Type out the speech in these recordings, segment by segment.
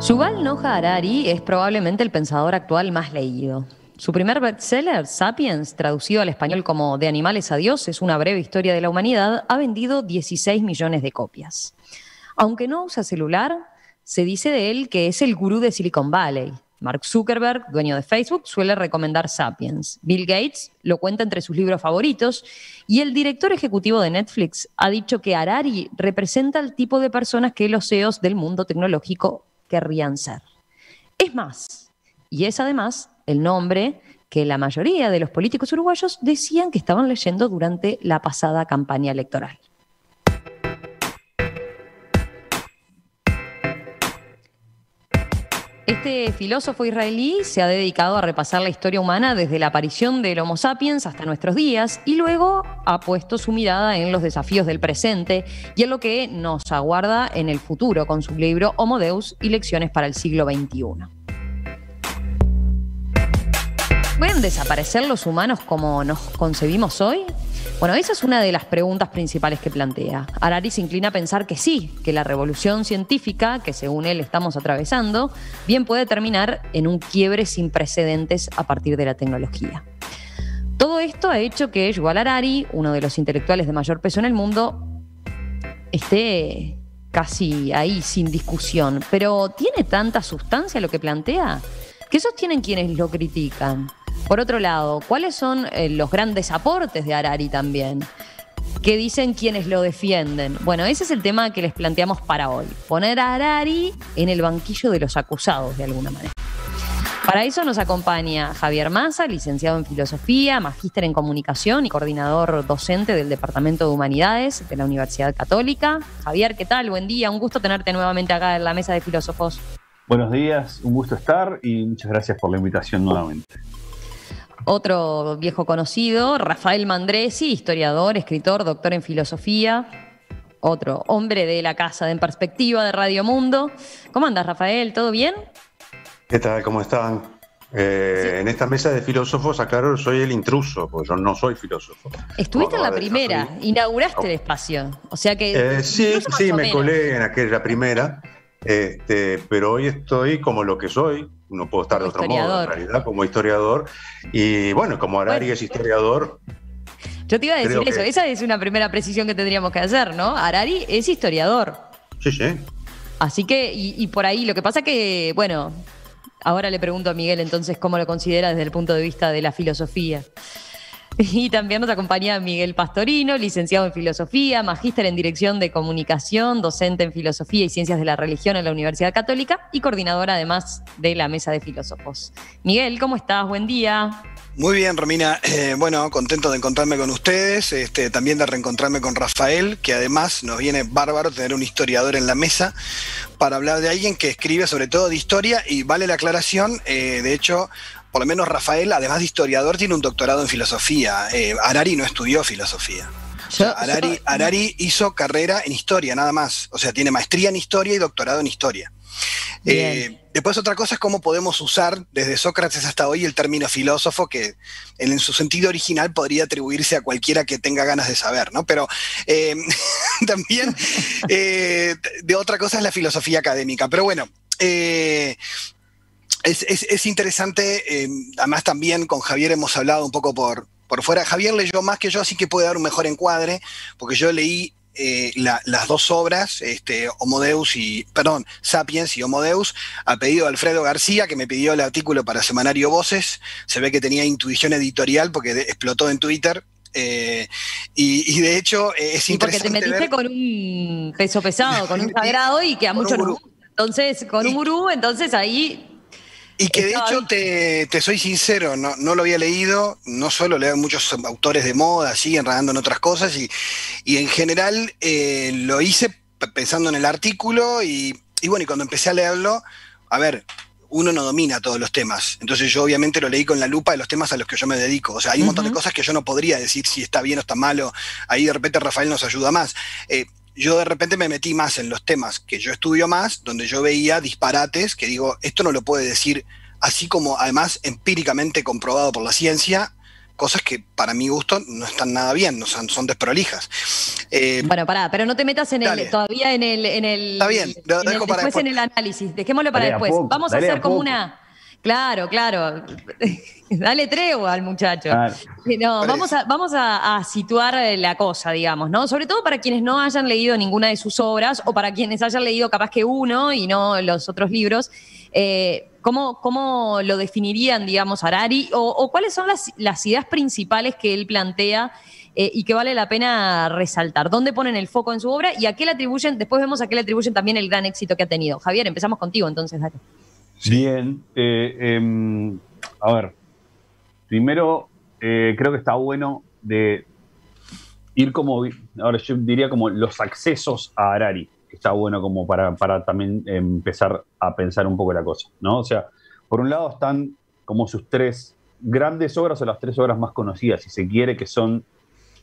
Yuval Noah Harari es probablemente el pensador actual más leído. Su primer bestseller, Sapiens, traducido al español como De animales a dioses, una breve historia de la humanidad, ha vendido 16 millones de copias. Aunque no usa celular, se dice de él que es el gurú de Silicon Valley. Mark Zuckerberg, dueño de Facebook, suele recomendar Sapiens. Bill Gates lo cuenta entre sus libros favoritos y el director ejecutivo de Netflix ha dicho que Harari representa el tipo de personas que los CEOs del mundo tecnológico querrían ser. Es más, y es además el nombre que la mayoría de los políticos uruguayos decían que estaban leyendo durante la pasada campaña electoral. Este filósofo israelí se ha dedicado a repasar la historia humana desde la aparición del Homo sapiens hasta nuestros días y luego ha puesto su mirada en los desafíos del presente y en lo que nos aguarda en el futuro con su libro Homo Deus y lecciones para el siglo XXI. ¿Pueden desaparecer los humanos como nos concebimos hoy? Bueno, esa es una de las preguntas principales que plantea. Harari se inclina a pensar que sí, que la revolución científica, que según él estamos atravesando, bien puede terminar en un quiebre sin precedentes a partir de la tecnología. Todo esto ha hecho que Yuval Harari, uno de los intelectuales de mayor peso en el mundo, esté casi ahí sin discusión. Pero ¿tiene tanta sustancia lo que plantea? ¿Qué sostienen quienes lo critican? Por otro lado, ¿cuáles son los grandes aportes de Harari también? ¿Qué dicen quienes lo defienden? Bueno, ese es el tema que les planteamos para hoy. Poner a Harari en el banquillo de los acusados, de alguna manera. Para eso nos acompaña Javier Mazza, licenciado en Filosofía, magíster en Comunicación y coordinador docente del Departamento de Humanidades de la Universidad Católica. Javier, ¿qué tal? Buen día, un gusto tenerte nuevamente acá en la mesa de filósofos. Buenos días, un gusto estar y muchas gracias por la invitación nuevamente. Otro viejo conocido, Rafael Mandressi, historiador, escritor, doctor en filosofía. Otro hombre de la casa de En Perspectiva de Radio Mundo. ¿Cómo andas, Rafael? ¿Todo bien? ¿Qué tal? ¿Cómo están? Sí. En esta mesa de filósofos, aclaro, soy el intruso, porque yo no soy filósofo. Estuviste en la primera, inauguraste el espacio. O sea que sí, me colé en aquella primera. Pero hoy estoy como lo que soy, no puedo estar de otro modo, en realidad, como historiador. Y bueno, como Harari es historiador. Yo te iba a decir eso, esa es una primera precisión que tendríamos que hacer, ¿no? Harari es historiador. Sí, sí. Así que, y por ahí, lo que pasa que, bueno, ahora le pregunto a Miguel entonces cómo lo considera desde el punto de vista de la filosofía. Y también nos acompaña Miguel Pastorino, licenciado en Filosofía, magíster en Dirección de Comunicación, docente en Filosofía y Ciencias de la Religión en la Universidad Católica y coordinador además de la Mesa de Filósofos. Miguel, ¿cómo estás? Buen día. Muy bien, Romina. Bueno, contento de encontrarme con ustedes, también de reencontrarme con Rafael, que además nos viene bárbaro tener un historiador en la mesa para hablar de alguien que escribe sobre todo de historia y vale la aclaración, de hecho... Por lo menos Rafael, además de historiador, tiene un doctorado en filosofía. Harari no estudió filosofía. O sea, Harari hizo carrera en historia, nada más. O sea, tiene maestría en historia y doctorado en historia. Después otra cosa es cómo podemos usar desde Sócrates hasta hoy el término filósofo, que en su sentido original podría atribuirse a cualquiera que tenga ganas de saber, ¿no? Pero también de otra cosa es la filosofía académica. Pero bueno... Es interesante, además también con Javier hemos hablado un poco por fuera. Javier leyó más que yo, así que puede dar un mejor encuadre, porque yo leí las dos obras, Sapiens y Homo Deus, a pedido de Alfredo García, que me pidió el artículo para Semanario Voces. Se ve que tenía intuición editorial porque explotó en Twitter. Y de hecho es interesante. Porque te metiste con un peso pesado, con un sagrado y que a muchos no. Entonces, con un gurú, entonces ahí... Y que de hecho, te soy sincero, no lo había leído, no solo leo muchos autores de moda, así, enredando en otras cosas, y en general lo hice pensando en el artículo, y bueno, y cuando empecé a leerlo, a ver, uno no domina todos los temas, entonces yo obviamente lo leí con la lupa de los temas a los que yo me dedico, o sea, hay un montón de cosas que yo no podría decir si está bien o está malo, ahí de repente Rafael nos ayuda más. Yo de repente me metí más en los temas que yo estudio más, donde yo veía disparates que digo, esto no lo puede decir, así como además empíricamente comprobado por la ciencia, cosas que para mi gusto no están nada bien, no son, son desprolijas. Bueno, pará, pero no te metas en el, todavía en el está bien, lo dejo para después. En el análisis, dejémoslo para después. Vamos a hacer como una... Claro, claro. Dale tregua al muchacho. Claro. No, vamos a situar la cosa, digamos, ¿no? Sobre todo para quienes no hayan leído ninguna de sus obras o para quienes hayan leído capaz que uno y no los otros libros. ¿Cómo lo definirían, digamos, Harari? O cuáles son las ideas principales que él plantea y que vale la pena resaltar? ¿Dónde ponen el foco en su obra? Y a qué le atribuyen, después vemos a qué le atribuyen también el gran éxito que ha tenido. Javier, empezamos contigo entonces, dale. Bien, a ver, primero creo que está bueno de ir como, ahora yo diría como los accesos a Harari, está bueno como para también empezar a pensar un poco la cosa, ¿no? O sea, por un lado están como sus tres grandes obras o las tres obras más conocidas, si se quiere, que son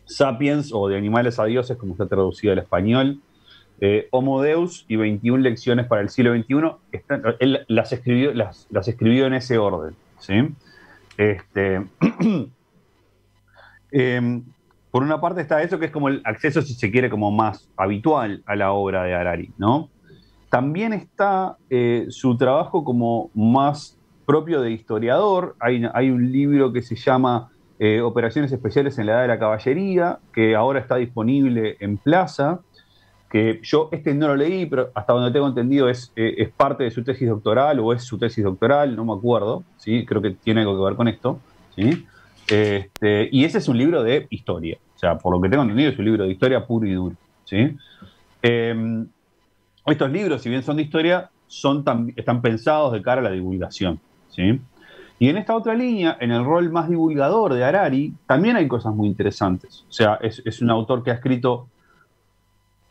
Sapiens o De Animales a Dioses, como está traducido al español, Homo Deus y 21 lecciones para el siglo XXI, él las escribió en ese orden, ¿sí? Por una parte está eso, que es como el acceso, si se quiere, como más habitual a la obra de Harari, ¿no? También está su trabajo como más propio de historiador. Hay un libro que se llama Operaciones Especiales en la Edad de la Caballería, que ahora está disponible en Plaza, que yo no lo leí, pero hasta donde tengo entendido es parte de su tesis doctoral, o es su tesis doctoral, no me acuerdo, ¿sí? Creo que tiene algo que ver con esto, ¿sí? Y ese es un libro de historia, o sea, por lo que tengo entendido es un libro de historia puro y duro, ¿sí? Estos libros, si bien son de historia, están pensados de cara a la divulgación, ¿sí? Y en esta otra línea, en el rol más divulgador de Harari, también hay cosas muy interesantes. O sea, es un autor que ha escrito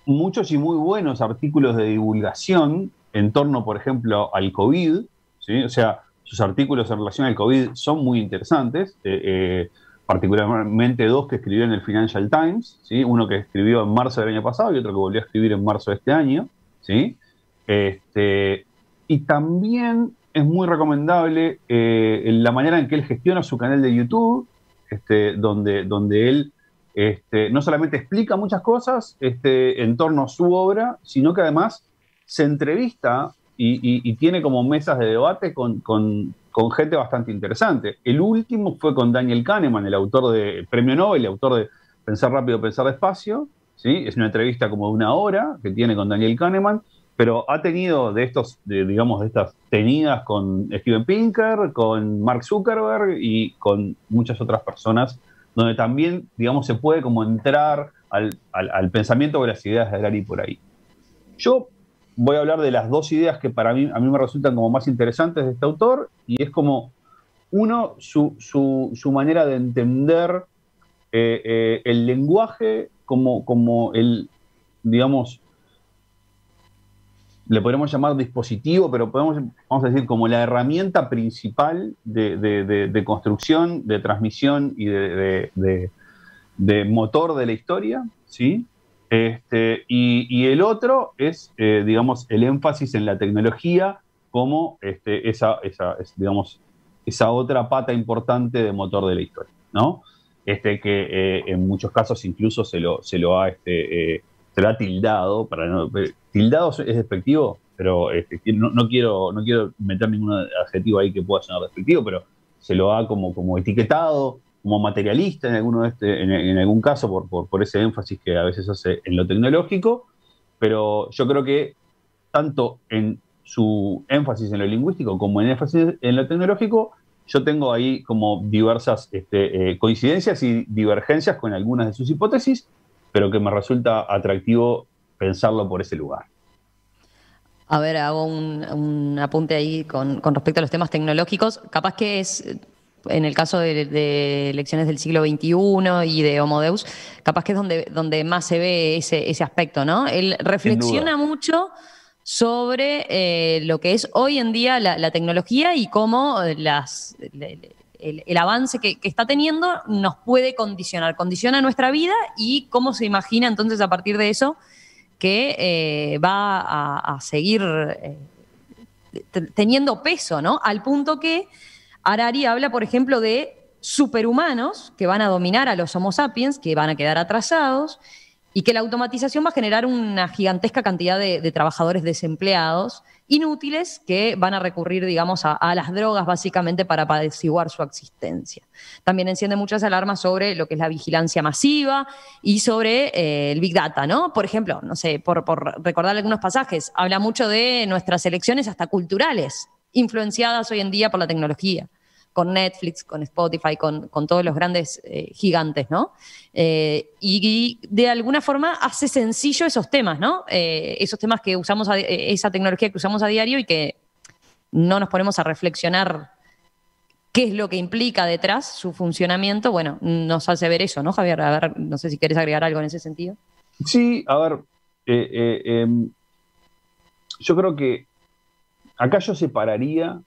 muchos y muy buenos artículos de divulgación en torno, por ejemplo, al COVID, ¿sí? O sea, sus artículos en relación al COVID son muy interesantes, particularmente dos que escribió en el Financial Times, ¿sí? Uno que escribió en marzo del año pasado y otro que volvió a escribir en marzo de este año, ¿sí? Y también es muy recomendable la manera en que él gestiona su canal de YouTube, donde él no solamente explica muchas cosas en torno a su obra, sino que además se entrevista y tiene como mesas de debate con gente bastante interesante. El último fue con Daniel Kahneman, el autor de Premio Nobel, el autor de Pensar Rápido, Pensar Despacio, ¿sí? Es una entrevista como de una hora que tiene con Daniel Kahneman, pero ha tenido de estas tenidas con Steven Pinker, con Mark Zuckerberg y con muchas otras personas, donde también, digamos, se puede como entrar al pensamiento o las ideas de Harari por ahí. Yo voy a hablar de las dos ideas que a mí me resultan como más interesantes de este autor, y es como, uno, su manera de entender el lenguaje como el, digamos, le podemos llamar dispositivo, pero vamos a decir, como la herramienta principal de construcción, de transmisión y de motor de la historia, ¿sí? Y el otro es, digamos, el énfasis en la tecnología como digamos, esa otra pata importante de motor de la historia, ¿no? Que en muchos casos incluso se lo ha tildado, tildado es despectivo, pero no quiero meter ningún adjetivo ahí que pueda sonar despectivo, pero se lo ha como etiquetado, como materialista en algún caso por ese énfasis que a veces hace en lo tecnológico, pero yo creo que tanto en su énfasis en lo lingüístico como en énfasis en lo tecnológico, yo tengo ahí como diversas coincidencias y divergencias con algunas de sus hipótesis, pero que me resulta atractivo pensarlo por ese lugar. A ver, hago un apunte ahí con respecto a los temas tecnológicos. Capaz que es, en el caso de elecciones del siglo XXI y de Homo Deus, capaz que es donde más se ve ese aspecto, ¿no? Él reflexiona mucho sobre lo que es hoy en día la tecnología y cómo el avance que está teniendo nos puede condiciona nuestra vida y cómo se imagina entonces a partir de eso que va a seguir teniendo peso, ¿no? Al punto que Harari habla, por ejemplo, de superhumanos que van a dominar a los Homo sapiens, que van a quedar atrasados, y que la automatización va a generar una gigantesca cantidad de trabajadores desempleados, inútiles, que van a recurrir, digamos, a las drogas básicamente para apaciguar su existencia. También enciende muchas alarmas sobre lo que es la vigilancia masiva y sobre el Big Data, ¿no? Por ejemplo, no sé, por recordar algunos pasajes, habla mucho de nuestras elecciones hasta culturales, influenciadas hoy en día por la tecnología, con Netflix, con Spotify, con todos los grandes gigantes, ¿no? Y de alguna forma hace sencillo esos temas, ¿no? Esos temas que usamos, esa tecnología que usamos a diario y que no nos ponemos a reflexionar qué es lo que implica detrás su funcionamiento. Bueno, nos hace ver eso, ¿no, Javier? A ver, no sé si querés agregar algo en ese sentido. Sí, a ver, yo creo que acá yo separaría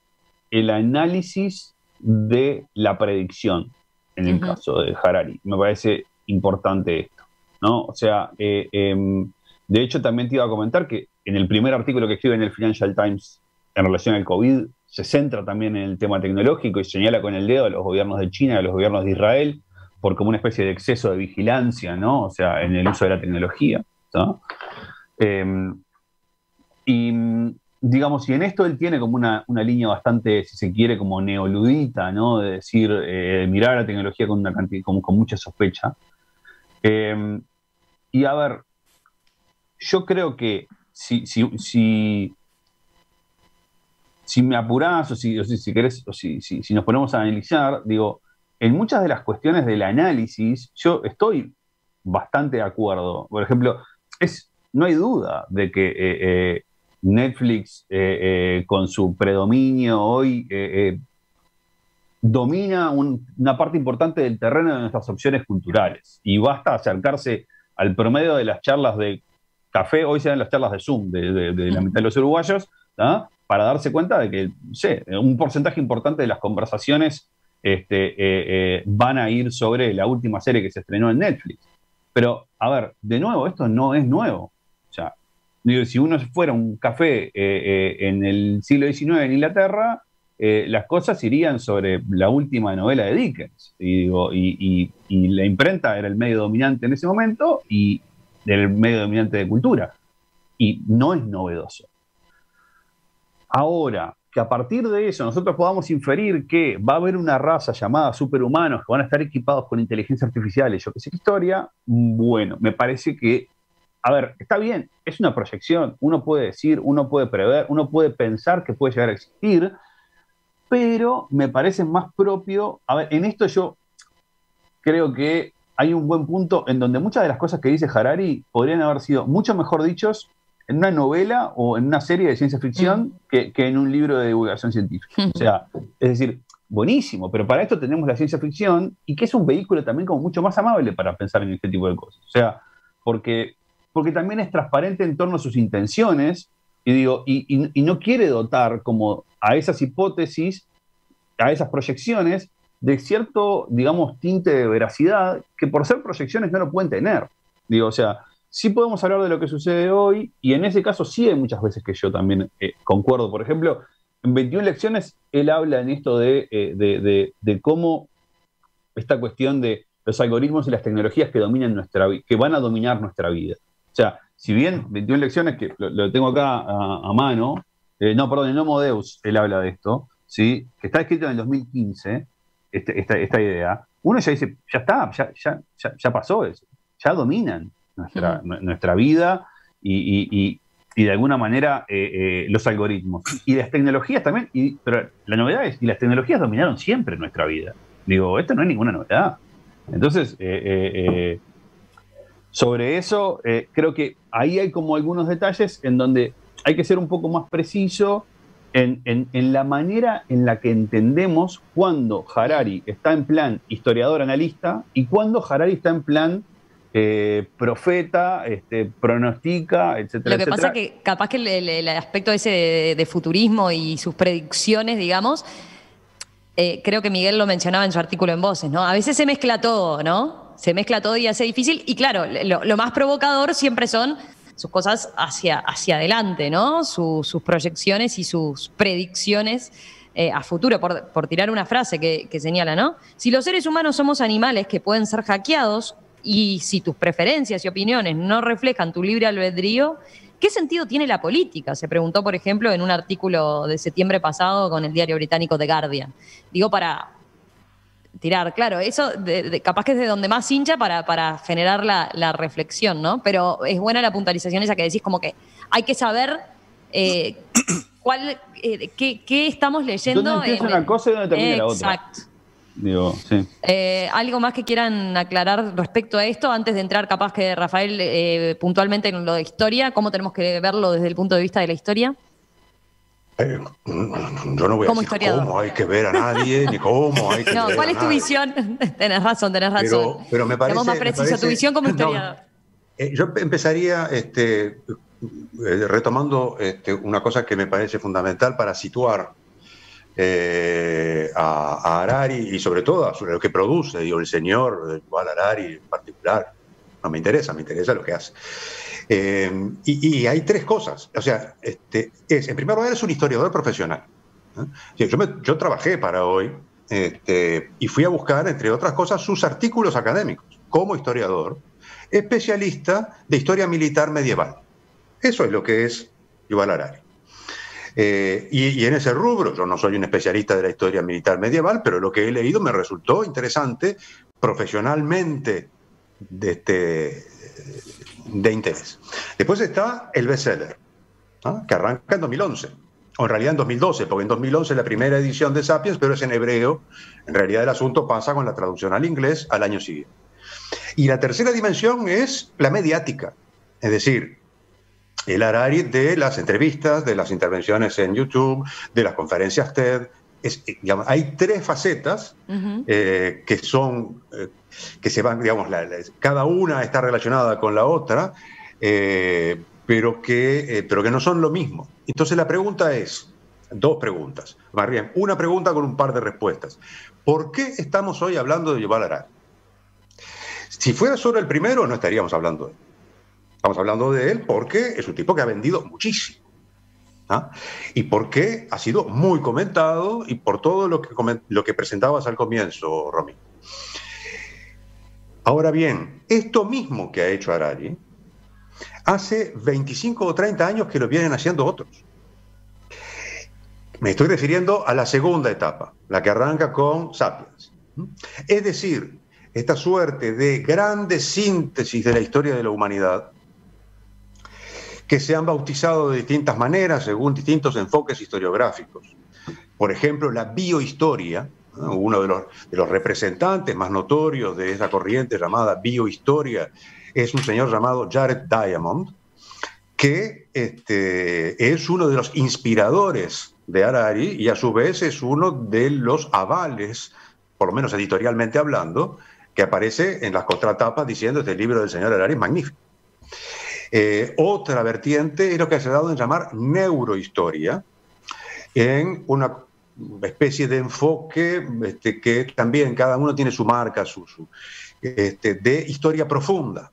el análisis de la predicción, en el caso de Harari. Me parece importante esto, ¿no? O sea, de hecho también te iba a comentar que en el primer artículo que escribe en el Financial Times en relación al COVID, se centra también en el tema tecnológico y señala con el dedo a los gobiernos de China y a los gobiernos de Israel por como una especie de exceso de vigilancia, ¿no? O sea, en el uso de la tecnología, ¿no? Digamos, y en esto él tiene como una línea bastante, si se quiere, como neoludita, ¿no? De decir, mirar a la tecnología con una cantidad, con mucha sospecha. Y a ver, yo creo que si me apurás o si querés, o si nos ponemos a analizar, digo, en muchas de las cuestiones del análisis, yo estoy bastante de acuerdo. Por ejemplo, no hay duda de que Netflix, con su predominio hoy, domina una parte importante del terreno de nuestras opciones culturales. Y basta acercarse al promedio de las charlas de café, hoy se dan las charlas de Zoom de la mitad de los uruguayos, ¿no? Para darse cuenta de que un porcentaje importante de las conversaciones van a ir sobre la última serie que se estrenó en Netflix. Pero, a ver, de nuevo, esto no es nuevo. O sea, si uno fuera un café en el siglo XIX en Inglaterra, las cosas irían sobre la última novela de Dickens. Y la imprenta era el medio dominante en ese momento y el medio dominante de cultura. Y no es novedoso. Ahora, que a partir de eso nosotros podamos inferir que va a haber una raza llamada superhumanos que van a estar equipados con inteligencia artificial y yo qué sé qué historia, bueno, me parece que... A ver, está bien, es una proyección, uno puede decir, uno puede prever, uno puede pensar que puede llegar a existir, pero me parece más propio... A ver, en esto yo creo que hay un buen punto en donde muchas de las cosas que dice Harari podrían haber sido mucho mejor dichos en una novela o en una serie de ciencia ficción que en un libro de divulgación científica. O sea, es decir, buenísimo, pero para esto tenemos la ciencia ficción y que es un vehículo también como mucho más amable para pensar en este tipo de cosas. O sea, porque también es transparente en torno a sus intenciones, y no quiere dotar como a esas hipótesis, a esas proyecciones, de cierto, digamos, tinte de veracidad, que por ser proyecciones no lo pueden tener. O sea, sí podemos hablar de lo que sucede hoy, y en ese caso sí hay muchas veces que yo también concuerdo. Por ejemplo, en 21 lecciones él habla en esto de cómo esta cuestión de los algoritmos y las tecnologías que dominan que van a dominar nuestra vida. O sea, si bien 21 lecciones, que lo tengo acá a mano, en Homo Deus él habla de esto, ¿sí? Que está escrito en el 2015, esta idea, uno ya dice, ya pasó eso, ya dominan nuestra vida y de alguna manera los algoritmos. Y las tecnologías también, pero la novedad es, y las tecnologías dominaron siempre nuestra vida. Esto no es ninguna novedad. Entonces, sobre eso, creo que ahí hay como algunos detalles en donde hay que ser un poco más preciso en la manera en la que entendemos cuando Harari está en plan historiador-analista y cuando Harari está en plan profeta, pronostica, etcétera. Lo que pasa es que capaz que el aspecto ese de futurismo y sus predicciones, digamos... creo que Miguel lo mencionaba en su artículo en Voces, ¿no? A veces se mezcla todo, ¿no? Se mezcla todo y hace difícil. Y claro, lo más provocador siempre son sus cosas hacia adelante, ¿no? Sus proyecciones y sus predicciones a futuro, por tirar una frase que señala, ¿no? Si los seres humanos somos animales que pueden ser hackeados y si tus preferencias y opiniones no reflejan tu libre albedrío, ¿qué sentido tiene la política? Se preguntó, por ejemplo, en un artículo de septiembre pasado con el diario británico The Guardian. Digo, para tirar, claro, eso capaz que es de donde más hincha para generar la reflexión, ¿no? Pero es buena la puntualización esa que decís, como que hay que saber qué estamos leyendo. ¿Dónde empieza una cosa y dónde termina la otra? Exacto. Digo, sí. ¿Algo más que quieran aclarar respecto a esto? Antes de entrar, capaz que Rafael, puntualmente en lo de historia, ¿cómo tenemos que verlo desde el punto de vista de la historia? Yo no voy a decir cómo hay que ver a nadie, ni cómo hay que ver a nadie. No, ¿cuál es tu visión? Tenés razón, tenés razón. Pero me parece... más precisa tu visión como historiador. No, yo empezaría retomando una cosa que me parece fundamental para situar a Harari y sobre todo sobre lo que produce, digo, el señor Yuval Harari en particular. No me interesa lo que hace. Y hay tres cosas. O sea, en primer lugar es un historiador profesional. Yo trabajé para hoy y fui a buscar, entre otras cosas, sus artículos académicos como historiador, especialista de historia militar medieval. Eso es lo que es Yuval Harari. Y en ese rubro, yo no soy un especialista de la historia militar medieval, pero lo que he leído me resultó interesante profesionalmente de interés. Después está el bestseller, ¿ah? Que arranca en 2011, o en realidad en 2012, porque en 2011 la primera edición de Sapiens, pero es en hebreo. En realidad el asunto pasa con la traducción al inglés al año siguiente. Y la tercera dimensión es la mediática, es decir, el Harari de las entrevistas, de las intervenciones en YouTube, de las conferencias TED. Digamos, hay tres facetas que son que se van, digamos, cada una está relacionada con la otra, pero que no son lo mismo. Entonces la pregunta es, dos preguntas, más bien, una pregunta con un par de respuestas. ¿Por qué estamos hoy hablando de Yuval Harari? Si fuera solo el primero, no estaríamos hablando de él. Estamos hablando de él porque es un tipo que ha vendido muchísimo, ¿ah? Y porque ha sido muy comentado y por todo lo que presentabas al comienzo, Romy. Ahora bien, esto mismo que ha hecho Harari, hace 25 o 30 años que lo vienen haciendo otros. Me estoy refiriendo a la segunda etapa, la que arranca con Sapiens. Es decir, esta suerte de grandes síntesis de la historia de la humanidad, que se han bautizado de distintas maneras según distintos enfoques historiográficos. Por ejemplo, la biohistoria, ¿no? Uno de los representantes más notorios de esa corriente llamada biohistoria es un señor llamado Jared Diamond, que es uno de los inspiradores de Harari y a su vez es uno de los avales, por lo menos editorialmente hablando, que aparece en las contratapas diciendo este libro del señor Harari es magnífico. Otra vertiente es lo que se ha dado en llamar neurohistoria, en una especie de enfoque que también cada uno tiene su marca, de historia profunda.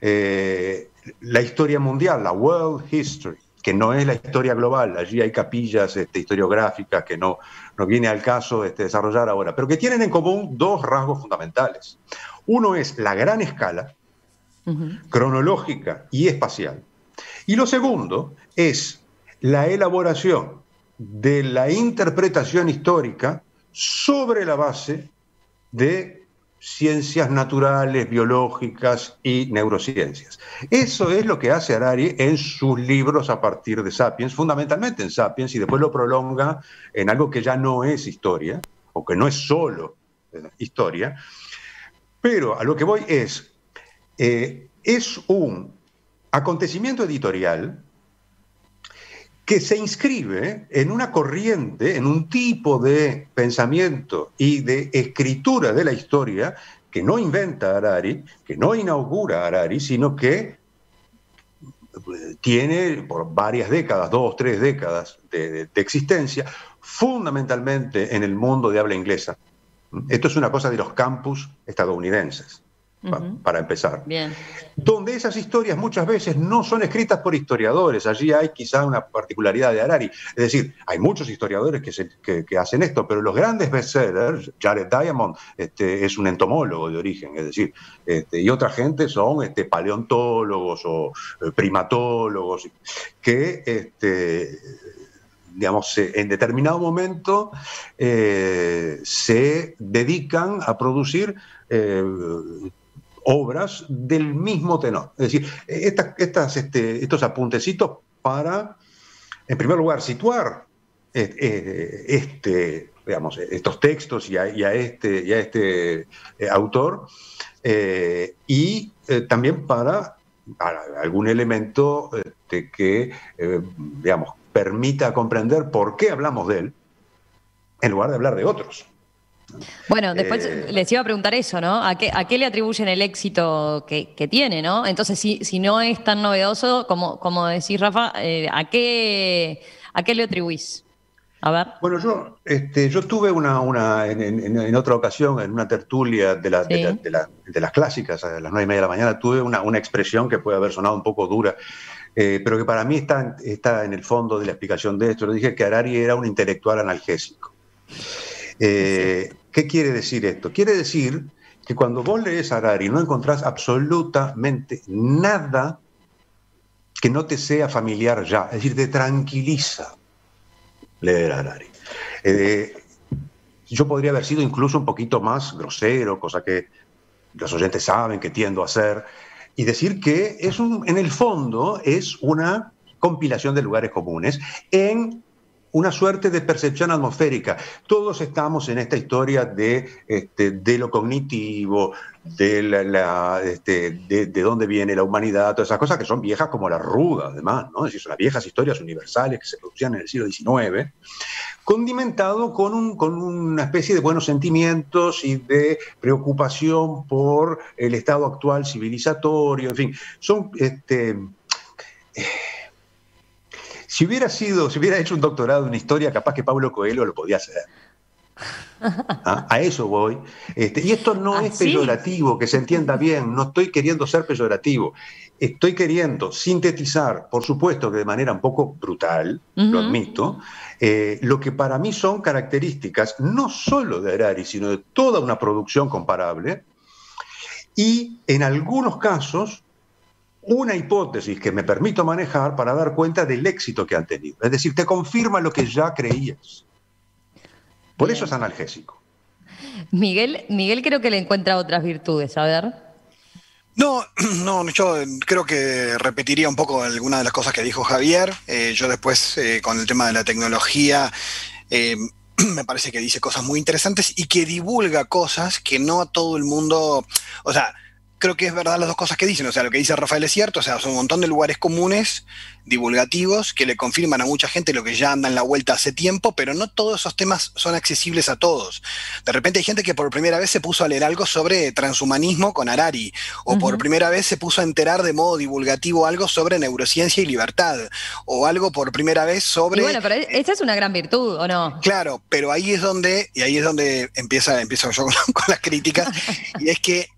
La historia mundial, la world history, que no es la historia global, allí hay capillas historiográficas que no viene al caso desarrollar ahora, pero que tienen en común dos rasgos fundamentales. Uno es la gran escala, cronológica y espacial. Y lo segundo es la elaboración de la interpretación histórica sobre la base de ciencias naturales, biológicas y neurociencias. Eso es lo que hace Harari en sus libros a partir de Sapiens, fundamentalmente en Sapiens, y después lo prolonga en algo que ya no es historia, o que no es solo historia. Pero a lo que voy es un acontecimiento editorial que se inscribe en una corriente, en un tipo de pensamiento y de escritura de la historia que no inventa Harari, que no inaugura Harari, sino que tiene por varias décadas, 2, 3 décadas de existencia, fundamentalmente en el mundo de habla inglesa. Esto es una cosa de los campus estadounidenses. para empezar. Bien. Donde esas historias muchas veces no son escritas por historiadores. Allí hay quizá una particularidad de Harari. Es decir, hay muchos historiadores que hacen esto, pero los grandes bestsellers, Jared Diamond es un entomólogo de origen, es decir, y otra gente son paleontólogos o primatólogos que... digamos, en determinado momento se dedican a producir obras del mismo tenor. Es decir, estos apuntecitos para, en primer lugar, situar digamos, estos textos y a este autor y también para algún elemento que, digamos, permita comprender por qué hablamos de él en lugar de hablar de otros. Bueno, después les iba a preguntar eso, ¿no? ¿A qué le atribuyen el éxito que tiene, ¿no? Entonces, si no es tan novedoso, como decís, Rafa, ¿a qué le atribuís? A ver. Bueno, yo tuve en otra ocasión, en una tertulia de las clásicas, a las 9:30 de la mañana, tuve una expresión que puede haber sonado un poco dura, pero que para mí está en el fondo de la explicación de esto. Yo dije que Harari era un intelectual analgésico. ¿Qué quiere decir esto? Quiere decir que cuando vos lees a Harari no encontrás absolutamente nada que no te sea familiar ya. Es decir, te tranquiliza leer a Harari. Yo podría haber sido incluso un poquito más grosero, cosa que los oyentes saben que tiendo a hacer, y decir que en el fondo es una compilación de lugares comunes en una suerte de percepción atmosférica. Todos estamos en esta historia de lo cognitivo, de dónde viene la humanidad, todas esas cosas que son viejas como la ruda, además, ¿no? Es decir, son las viejas historias universales que se producían en el siglo XIX, condimentado con una especie de buenos sentimientos y de preocupación por el estado actual civilizatorio, en fin. Son... Si hubiera hecho un doctorado en historia, capaz que Pablo Coelho lo podía hacer. ¿Ah? A eso voy. Y esto no es peyorativo, que se entienda bien. No estoy queriendo ser peyorativo. Estoy queriendo sintetizar, por supuesto que de manera un poco brutal, lo admito, lo que para mí son características no solo de Harari, sino de toda una producción comparable. Y en algunos casos... una hipótesis que me permito manejar para dar cuenta del éxito que han tenido. Es decir, te confirma lo que ya creías. Por eso es analgésico. Miguel creo que le encuentra otras virtudes. A ver. No, yo creo que repetiría un poco alguna de las cosas que dijo Javier. Yo después, con el tema de la tecnología... me parece que dice cosas muy interesantes y que divulga cosas que no a todo el mundo... O sea... creo que es verdad las dos cosas que dicen, o sea, lo que dice Rafael es cierto, o sea, son un montón de lugares comunes, divulgativos, que le confirman a mucha gente lo que ya anda en la vuelta hace tiempo, pero no todos esos temas son accesibles a todos. De repente hay gente que por primera vez se puso a leer algo sobre transhumanismo con Harari, o por primera vez se puso a enterar de modo divulgativo algo sobre neurociencia y libertad, o algo por primera vez sobre... Y bueno, pero esta es una gran virtud, ¿o no? Claro, pero ahí es donde empiezo yo con las críticas, y es que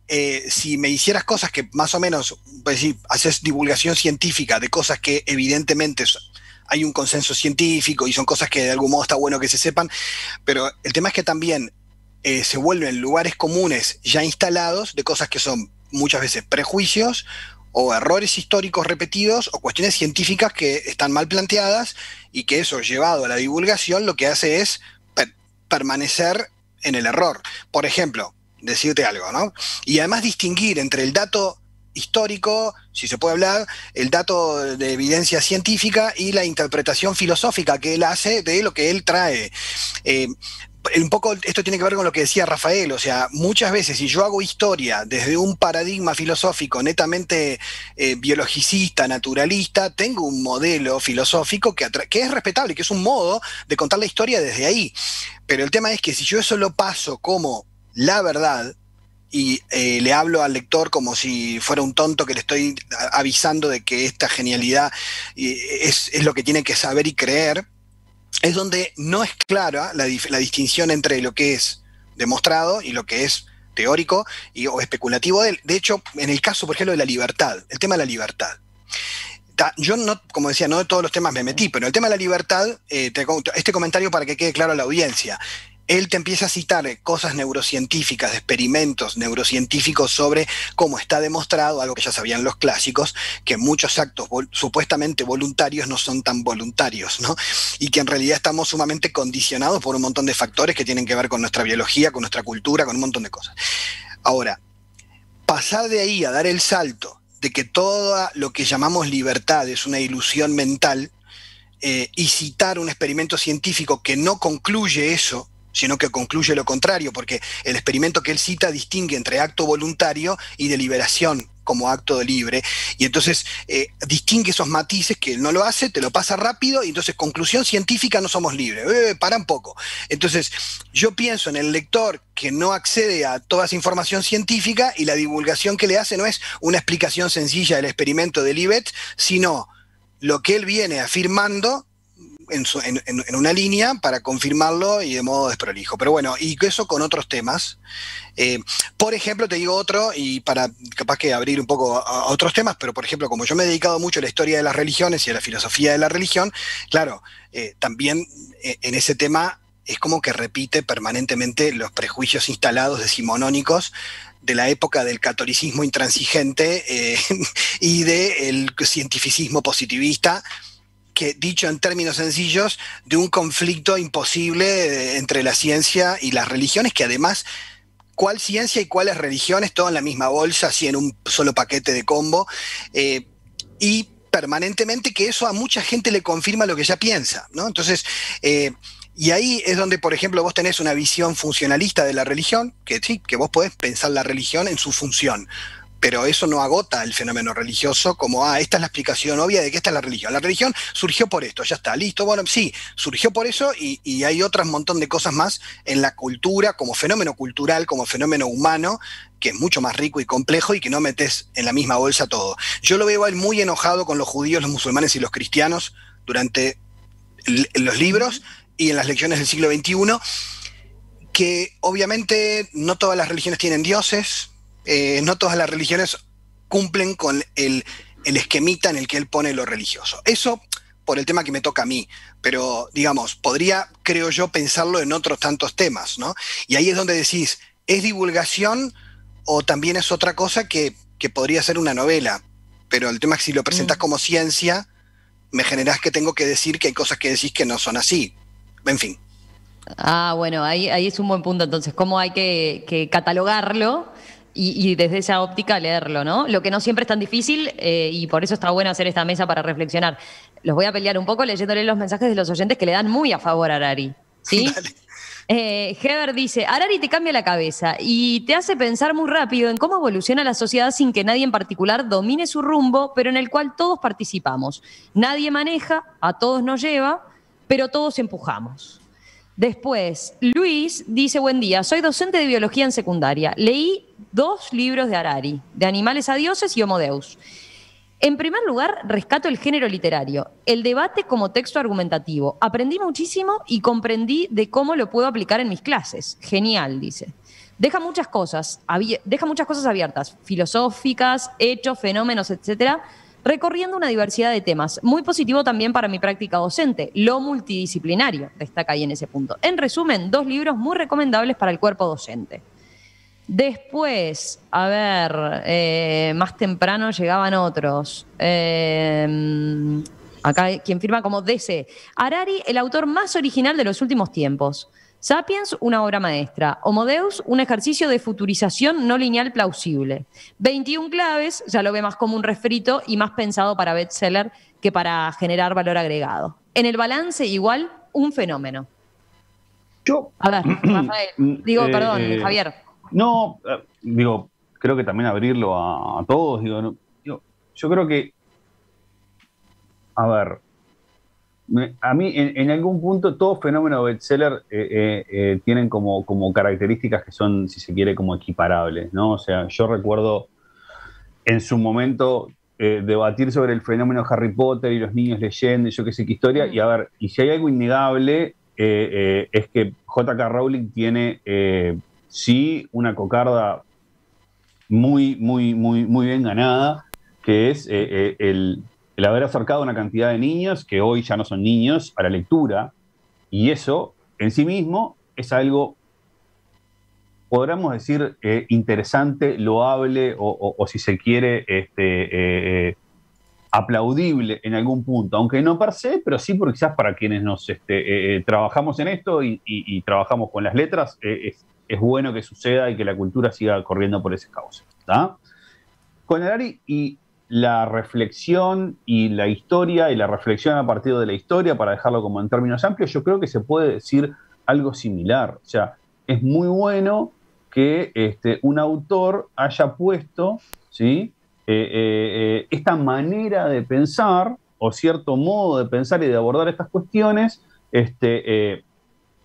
si me hicieras cosas que más o menos, pues si haces divulgación científica de cosas que evidentemente hay un consenso científico y son cosas que de algún modo está bueno que se sepan, pero el tema es que también se vuelven lugares comunes ya instalados de cosas que son muchas veces prejuicios o errores históricos repetidos o cuestiones científicas que están mal planteadas y que eso llevado a la divulgación lo que hace es permanecer en el error. Por ejemplo, decirte algo, ¿no? Y además distinguir entre el dato histórico, si se puede hablar, el dato de evidencia científica y la interpretación filosófica que él hace de lo que él trae. Un poco esto tiene que ver con lo que decía Rafael, o sea, muchas veces si yo hago historia desde un paradigma filosófico netamente biologicista, naturalista, tengo un modelo filosófico que es respetable, que es un modo de contar la historia desde ahí. Pero el tema es que si yo eso lo paso como la verdad, y le hablo al lector como si fuera un tonto que le estoy avisando de que esta genialidad es lo que tiene que saber y creer, es donde no es clara la distinción entre lo que es demostrado y lo que es teórico y, o especulativo. De hecho, en el caso, por ejemplo, de la libertad, el tema de la libertad. Yo, no, como decía, no de todos los temas me metí, pero el tema de la libertad, este comentario para que quede claro a la audiencia. Él te empieza a citar cosas neurocientíficas, experimentos neurocientíficos sobre cómo está demostrado, algo que ya sabían los clásicos, que muchos actos supuestamente voluntarios no son tan voluntarios, ¿no? Y que en realidad estamos sumamente condicionados por un montón de factores que tienen que ver con nuestra biología, con nuestra cultura, con un montón de cosas. Ahora, pasar de ahí a dar el salto de que todo lo que llamamos libertad es una ilusión mental, y citar un experimento científico que no concluye eso, sino que concluye lo contrario, porque el experimento que él cita distingue entre acto voluntario y deliberación como acto libre, y entonces distingue esos matices que él no lo hace, te lo pasa rápido, y entonces conclusión científica: no somos libres, para un poco. Entonces yo pienso en el lector que no accede a toda esa información científica, y la divulgación que le hace no es una explicación sencilla del experimento de Libet, sino lo que él viene afirmando en una línea para confirmarlo y de modo desprolijo. Pero bueno, y eso con otros temas. Por ejemplo, te digo otro, y para capaz que abrir un poco a otros temas, pero por ejemplo, como yo me he dedicado mucho a la historia de las religiones y a la filosofía de la religión, claro, también en ese tema es como que repite permanentemente los prejuicios instalados decimonónicos de la época del catolicismo intransigente y del cientificismo positivista, que, dicho en términos sencillos, de un conflicto imposible entre la ciencia y las religiones, que además, ¿cuál ciencia y cuáles religiones? Todo en la misma bolsa, así en un solo paquete de combo, y permanentemente que eso a mucha gente le confirma lo que ya piensa, ¿no? Entonces, y ahí es donde, por ejemplo, vos tenés una visión funcionalista de la religión, que sí, que vos podés pensar la religión en su función, pero eso no agota el fenómeno religioso como, esta es la explicación obvia de que esta es la religión. La religión surgió por esto, ya está, listo. Bueno, sí, surgió por eso, y hay otras montón de cosas más en la cultura, como fenómeno cultural, como fenómeno humano, que es mucho más rico y complejo y que no metes en la misma bolsa todo. Yo lo veo a él muy enojado con los judíos, los musulmanes y los cristianos durante los libros y en las lecciones del siglo XXI, que obviamente no todas las religiones tienen dioses. No todas las religiones cumplen con el esquemita en el que él pone lo religioso. Eso por el tema que me toca a mí, pero digamos, podría, creo yo, pensarlo en otros tantos temas, ¿no? Y ahí es donde decís, ¿es divulgación o también es otra cosa que podría ser una novela? Pero el tema es que si lo presentas como ciencia, me generás que tengo que decir que hay cosas que decís que no son así. En fin. Ah, bueno, ahí es un buen punto entonces, cómo hay que catalogarlo. Y desde esa óptica leerlo, ¿no? Lo que no siempre es tan difícil, y por eso está bueno hacer esta mesa para reflexionar. Los voy a pelear un poco leyéndole los mensajes de los oyentes que le dan muy a favor a Harari, ¿sí? Heber dice, Harari te cambia la cabeza y te hace pensar muy rápido en cómo evoluciona la sociedad sin que nadie en particular domine su rumbo, pero en el cual todos participamos. Nadie maneja, a todos nos lleva, pero todos empujamos. Después, Luis dice, buen día, soy docente de biología en secundaria. Leí 2 libros de Harari, de animales a dioses y Homo Deus. En primer lugar, rescato el género literario, el debate como texto argumentativo. Aprendí muchísimo y comprendí de cómo lo puedo aplicar en mis clases. Genial, dice. Deja muchas cosas abiertas, filosóficas, hechos, fenómenos, etcétera, recorriendo una diversidad de temas. Muy positivo también para mi práctica docente, lo multidisciplinario, destaca ahí en ese punto. En resumen, 2 libros muy recomendables para el cuerpo docente. Después, a ver, más temprano llegaban otros. Acá quien firma como DC. Harari, el autor más original de los últimos tiempos. Sapiens, una obra maestra. Homo Deus, un ejercicio de futurización no lineal plausible. 21 claves, ya lo ve más como un refrito y más pensado para bestseller que para generar valor agregado. En el balance, igual, un fenómeno. Yo. A ver, Rafael. Digo, perdón, Javier. No, digo, creo que también abrirlo a todos. Digo, no, digo, yo creo que. A ver. A mí, en algún punto, todo fenómeno bestseller tienen como características que son, si se quiere, como equiparables, ¿no? O sea, yo recuerdo en su momento debatir sobre el fenómeno Harry Potter y los niños leyendo, y yo qué sé qué historia, y a ver, y si hay algo innegable es que J.K. Rowling tiene sí una cocarda muy bien ganada, que es el haber acercado una cantidad de niños que hoy ya no son niños a la lectura, y eso en sí mismo es algo, podríamos decir, interesante, loable o si se quiere aplaudible en algún punto, aunque no per se, pero sí porque quizás para quienes nos trabajamos en esto y trabajamos con las letras, es bueno que suceda y que la cultura siga corriendo por ese cauce, ¿tá? Con Harari y la reflexión y la historia, y la reflexión a partir de la historia, para dejarlo como en términos amplios, yo creo que se puede decir algo similar. O sea, es muy bueno que un autor haya puesto, ¿sí?, esta manera de pensar o cierto modo de pensar y de abordar estas cuestiones,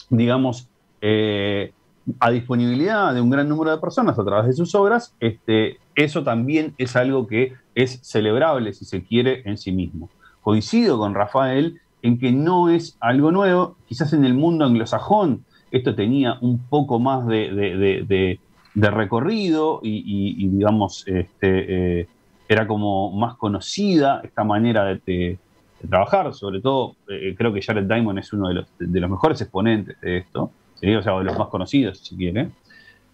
digamos, a disponibilidad de un gran número de personas a través de sus obras. Eso también es algo que es celebrable, si se quiere, en sí mismo. Coincido con Rafael en que no es algo nuevo. Quizás en el mundo anglosajón esto tenía un poco más de recorrido y digamos, era como más conocida esta manera de trabajar. Sobre todo, creo que Jared Diamond es uno de los mejores exponentes de esto, ¿sí? O sea, de los más conocidos, si quieren.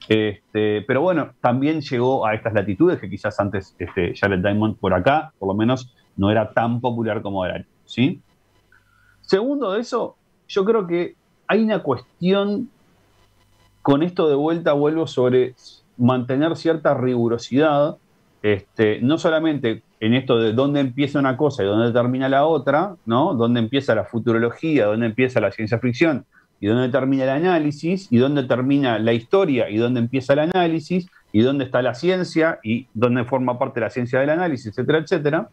Pero bueno, también llegó a estas latitudes que quizás antes Jared Diamond por acá, por lo menos, no era tan popular como era, ¿sí? Segundo de eso, yo creo que hay una cuestión. Con esto de vuelta vuelvo sobre mantener cierta rigurosidad, no solamente en esto de dónde empieza una cosa y dónde termina la otra, ¿no? Dónde empieza la futurología, dónde empieza la ciencia ficción y dónde termina el análisis, y dónde termina la historia y dónde empieza el análisis, y dónde está la ciencia y dónde forma parte la ciencia del análisis, etcétera, etcétera.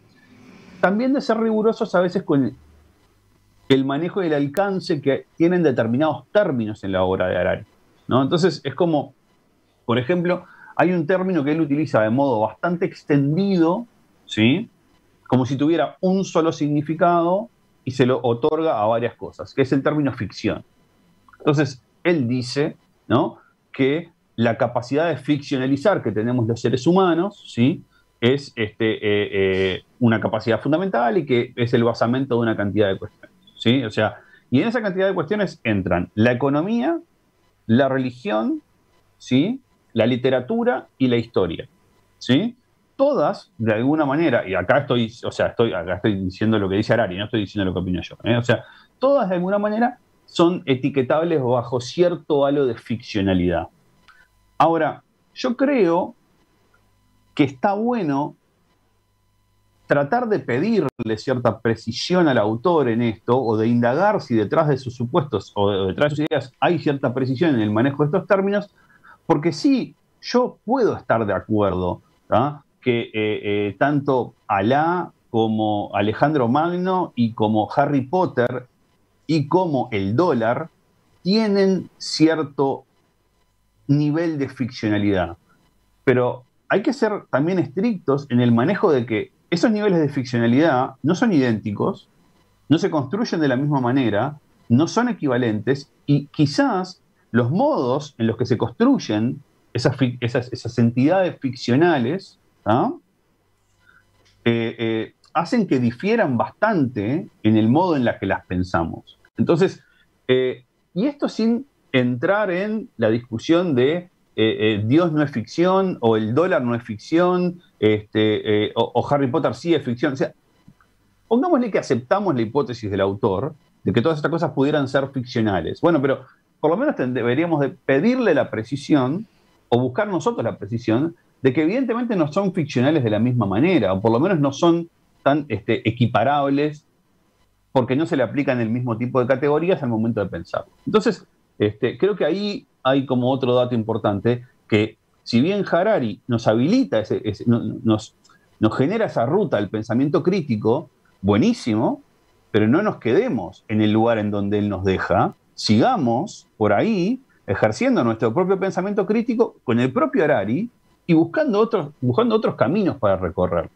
También de ser rigurosos a veces con el manejo y el alcance que tienen determinados términos en la obra de Harari, ¿no? Entonces es como, por ejemplo, hay un término que él utiliza de modo bastante extendido, ¿sí?, como si tuviera un solo significado y se lo otorga a varias cosas, que es el término ficción. Entonces él dice, ¿no?, que la capacidad de ficcionalizar que tenemos los seres humanos, ¿sí?, es una capacidad fundamental y que es el basamento de una cantidad de cuestiones, ¿sí? O sea, y en esa cantidad de cuestiones entran la economía, la religión, ¿sí?, la literatura y la historia, ¿sí? Todas, de alguna manera, y acá estoy, o sea, acá estoy diciendo lo que dice Harari, no estoy diciendo lo que opino yo, ¿eh? O sea, todas de alguna manera son etiquetables bajo cierto halo de ficcionalidad. Ahora, yo creo que está bueno tratar de pedirle cierta precisión al autor en esto, o de indagar si detrás de sus supuestos o detrás de sus ideas hay cierta precisión en el manejo de estos términos, porque sí, yo puedo estar de acuerdo, ¿tá?, que tanto Alá como Alejandro Magno y como Harry Potter y como el dólar tienen cierto nivel de ficcionalidad, pero hay que ser también estrictos en el manejo de que esos niveles de ficcionalidad no son idénticos, no se construyen de la misma manera, no son equivalentes, y quizás los modos en los que se construyen esas entidades ficcionales, ¿no?, hacen que difieran bastante en el modo en la que las pensamos. Entonces, y esto sin entrar en la discusión de Dios no es ficción, o el dólar no es ficción, o Harry Potter sí es ficción. O sea, pongámosle que aceptamos la hipótesis del autor de que todas estas cosas pudieran ser ficcionales. Bueno, pero por lo menos deberíamos de pedirle la precisión, o buscar nosotros la precisión, de que evidentemente no son ficcionales de la misma manera, o por lo menos no son tan equiparables, porque no se le aplican el mismo tipo de categorías al momento de pensar. Entonces, creo que ahí hay como otro dato importante, que si bien Harari nos habilita, nos genera esa ruta al pensamiento crítico, buenísimo, pero no nos quedemos en el lugar en donde él nos deja, sigamos por ahí ejerciendo nuestro propio pensamiento crítico con el propio Harari y buscando otros caminos para recorrer.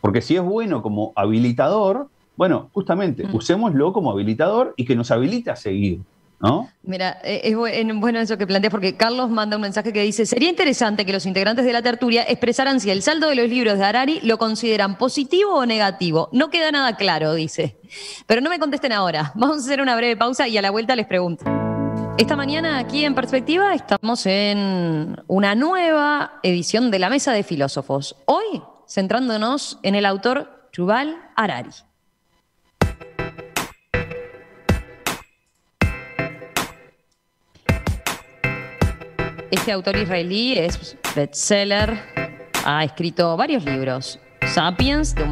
Porque si es bueno como habilitador, bueno, justamente, usémoslo como habilitador y que nos habilite a seguir. ¿no? Mira, es bueno eso que planteas, porque Carlos manda un mensaje que dice: sería interesante que los integrantes de la tertulia expresaran si el saldo de los libros de Harari lo consideran positivo o negativo. No queda nada claro, dice. Pero no me contesten ahora. Vamos a hacer una breve pausa y a la vuelta les pregunto. Esta mañana aquí en Perspectiva estamos en una nueva edición de la Mesa de Filósofos. Hoy centrándonos en el autor Yuval Harari. Este autor israelí es bestseller, ha escrito varios libros: Sapiens, de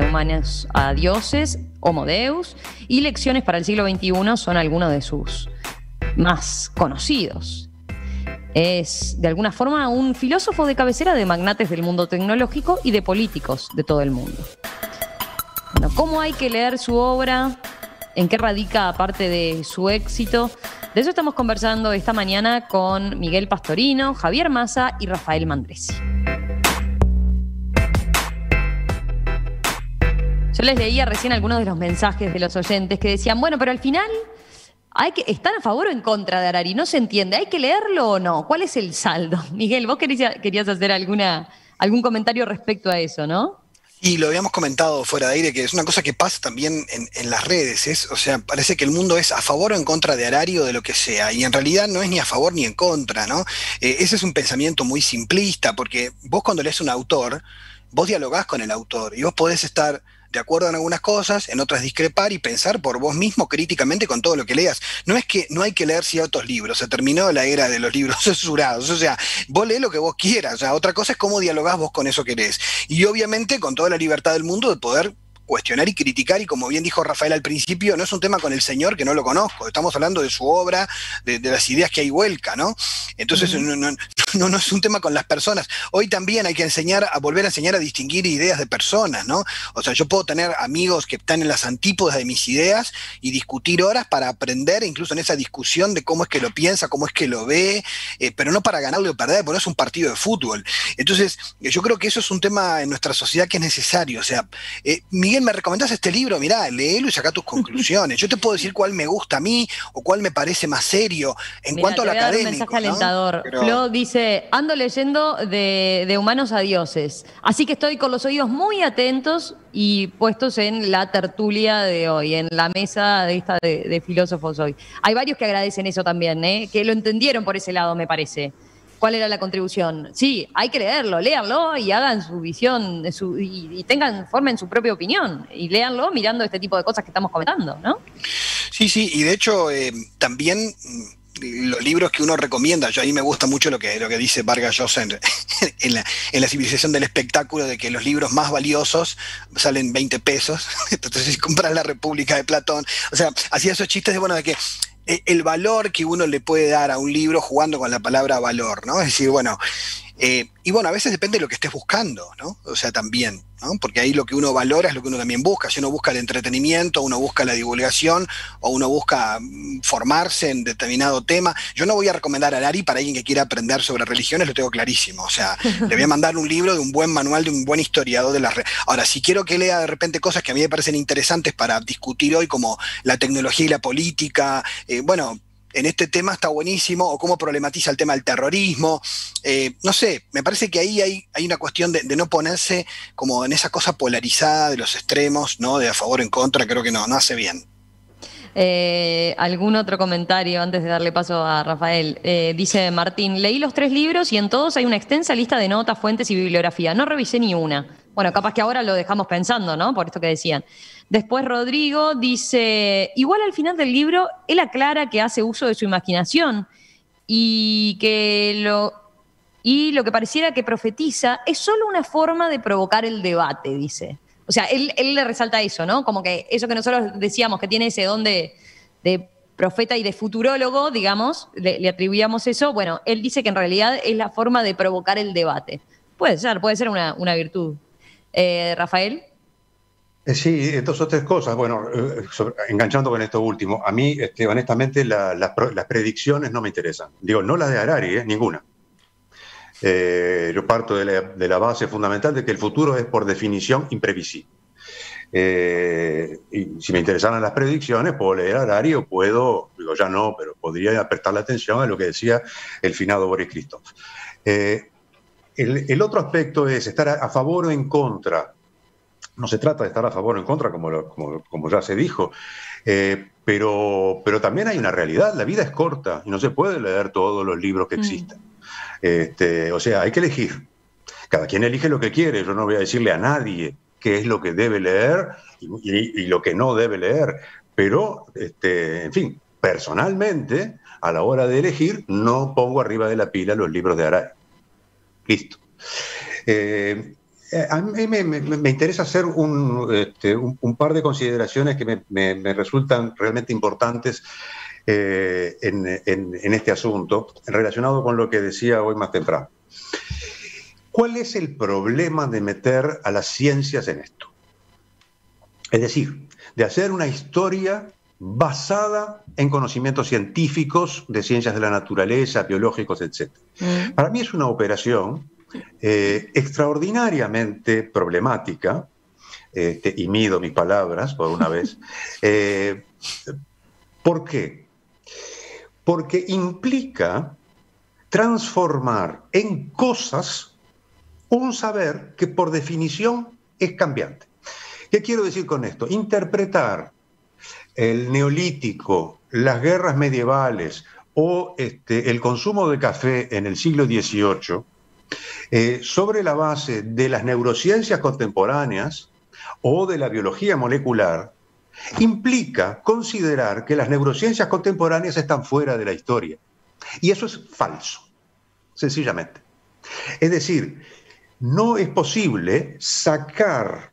humanos a dioses, Homo Deus, y Lecciones para el siglo XXI son algunos de sus más conocidos. Es, de alguna forma, un filósofo de cabecera de magnates del mundo tecnológico y de políticos de todo el mundo. Bueno, ¿cómo hay que leer su obra? ¿En qué radica, aparte de su éxito? De eso estamos conversando esta mañana con Miguel Pastorino, Javier Mazza y Rafael Mandressi. Yo les leía recién algunos de los mensajes de los oyentes que decían, bueno, pero al final ¿están a favor o en contra de Harari? No se entiende, ¿hay que leerlo o no? ¿Cuál es el saldo? Miguel, vos querías hacer algún comentario respecto a eso, ¿no? Y lo habíamos comentado fuera de aire, que es una cosa que pasa también en las redes, o sea, parece que el mundo es a favor o en contra de Harari o de lo que sea, y en realidad no es ni a favor ni en contra, ¿no? Ese es un pensamiento muy simplista, porque vos cuando lees un autor, vos dialogás con el autor, y vos podés estar de acuerdo en algunas cosas, en otras discrepar y pensar por vos mismo críticamente con todo lo que leas. No es que no hay que leer ciertos libros, se terminó la era de los libros censurados, o sea, vos lees lo que vos quieras, o sea, otra cosa es cómo dialogás vos con eso que lees. Y obviamente con toda la libertad del mundo de poder cuestionar y criticar, y como bien dijo Rafael al principio, no es un tema con el señor que no lo conozco, estamos hablando de su obra, de las ideas que hay vuelca, ¿no? Entonces no es un tema con las personas. Hoy también hay que volver a enseñar a distinguir ideas de personas, ¿no? O sea, yo puedo tener amigos que están en las antípodas de mis ideas y discutir horas para aprender, incluso en esa discusión, de cómo es que lo piensa, cómo es que lo ve, pero no para ganarle o perder, porque no es un partido de fútbol. Entonces, yo creo que eso es un tema en nuestra sociedad que es necesario, o sea, Miguel, me recomendás este libro, mirá, léelo y sacá tus conclusiones. Yo te puedo decir cuál me gusta a mí o cuál me parece más serio. Cuanto a lo académico, un mensaje alentador. Pero Flo dice, ando leyendo de humanos a dioses, así que estoy con los oídos muy atentos y puestos en la tertulia de hoy, en la mesa de filósofos hoy. Hay varios que agradecen eso también, que lo entendieron por ese lado, me parece. ¿Cuál era la contribución? Sí, hay que leerlo, léanlo y hagan su visión formen su propia opinión y léanlo mirando este tipo de cosas que estamos comentando, ¿no? Sí, y de hecho también los libros que uno recomienda, a mí me gusta mucho lo que dice Vargas Llosa en la civilización del espectáculo, de que los libros más valiosos salen 20 pesos, entonces si compras La República de Platón, o sea, hacía esos chistes de que el valor que uno le puede dar a un libro jugando con la palabra valor, ¿no? Es decir, a veces depende de lo que estés buscando, ¿no? O sea, también, ¿no? Porque ahí lo que uno valora es lo que uno también busca. Si uno busca el entretenimiento, uno busca la divulgación, o uno busca formarse en determinado tema. Yo no voy a recomendar a Harari para alguien que quiera aprender sobre religiones, lo tengo clarísimo. O sea, le voy a mandar un libro de un buen manual, de un buen historiador de las redes. Ahora, si quiero que lea de repente cosas que a mí me parecen interesantes para discutir hoy, como la tecnología y la política, en este tema está buenísimo, o cómo problematiza el tema del terrorismo, no sé, me parece que ahí hay una cuestión de no ponerse como en esa cosa polarizada de los extremos, ¿no? De a favor o en contra, creo que no hace bien. ¿Algún otro comentario antes de darle paso a Rafael? Dice Martín, leí los 3 libros y en todos hay una extensa lista de notas, fuentes y bibliografía, no revisé ni una. Bueno, capaz que ahora lo dejamos pensando, ¿no? Por esto que decían. Después Rodrigo dice, igual al final del libro, él aclara que hace uso de su imaginación y que lo que pareciera que profetiza es solo una forma de provocar el debate, dice. O sea, él le resalta eso, ¿no? Como que eso que nosotros decíamos, que tiene ese don de profeta y de futurólogo, digamos, le atribuíamos eso. Bueno, él dice que en realidad es la forma de provocar el debate. Puede ser una virtud. Rafael. Sí, dos o 3 cosas. Bueno, enganchando con esto último, a mí honestamente las predicciones no me interesan. Digo, no las de Harari, ninguna. Yo parto de la base fundamental de que el futuro es por definición imprevisible. Y si me interesaran las predicciones, puedo leer a Harari o puedo filosóficos ya no, pero podría prestarle atención a lo que decía el finado Boris Christov. El otro aspecto es estar a favor o en contra. No se trata de estar a favor o en contra, como ya se dijo, pero también hay una realidad. La vida es corta y no se puede leer todos los libros que existen. O sea, hay que elegir. Cada quien elige lo que quiere. Yo no voy a decirle a nadie qué es lo que debe leer y lo que no debe leer. Pero, en fin, personalmente, a la hora de elegir, no pongo arriba de la pila los libros de Harari. Listo. A mí me interesa hacer un par de consideraciones que me resultan realmente importantes en este asunto, relacionado con lo que decía hoy más temprano. ¿Cuál es el problema de meter a las ciencias en esto? Es decir, de hacer una historia basada en conocimientos científicos de ciencias de la naturaleza, biológicos, etc. Para mí es una operación extraordinariamente problemática, y mido mis palabras por una vez. ¿Por qué? Porque implica transformar en cosas un saber que por definición es cambiante. ¿Qué quiero decir con esto? Interpretar el neolítico, las guerras medievales o el consumo de café en el siglo XVIII sobre la base de las neurociencias contemporáneas o de la biología molecular implica considerar que las neurociencias contemporáneas están fuera de la historia. Y eso es falso, sencillamente. Es decir, no es posible sacar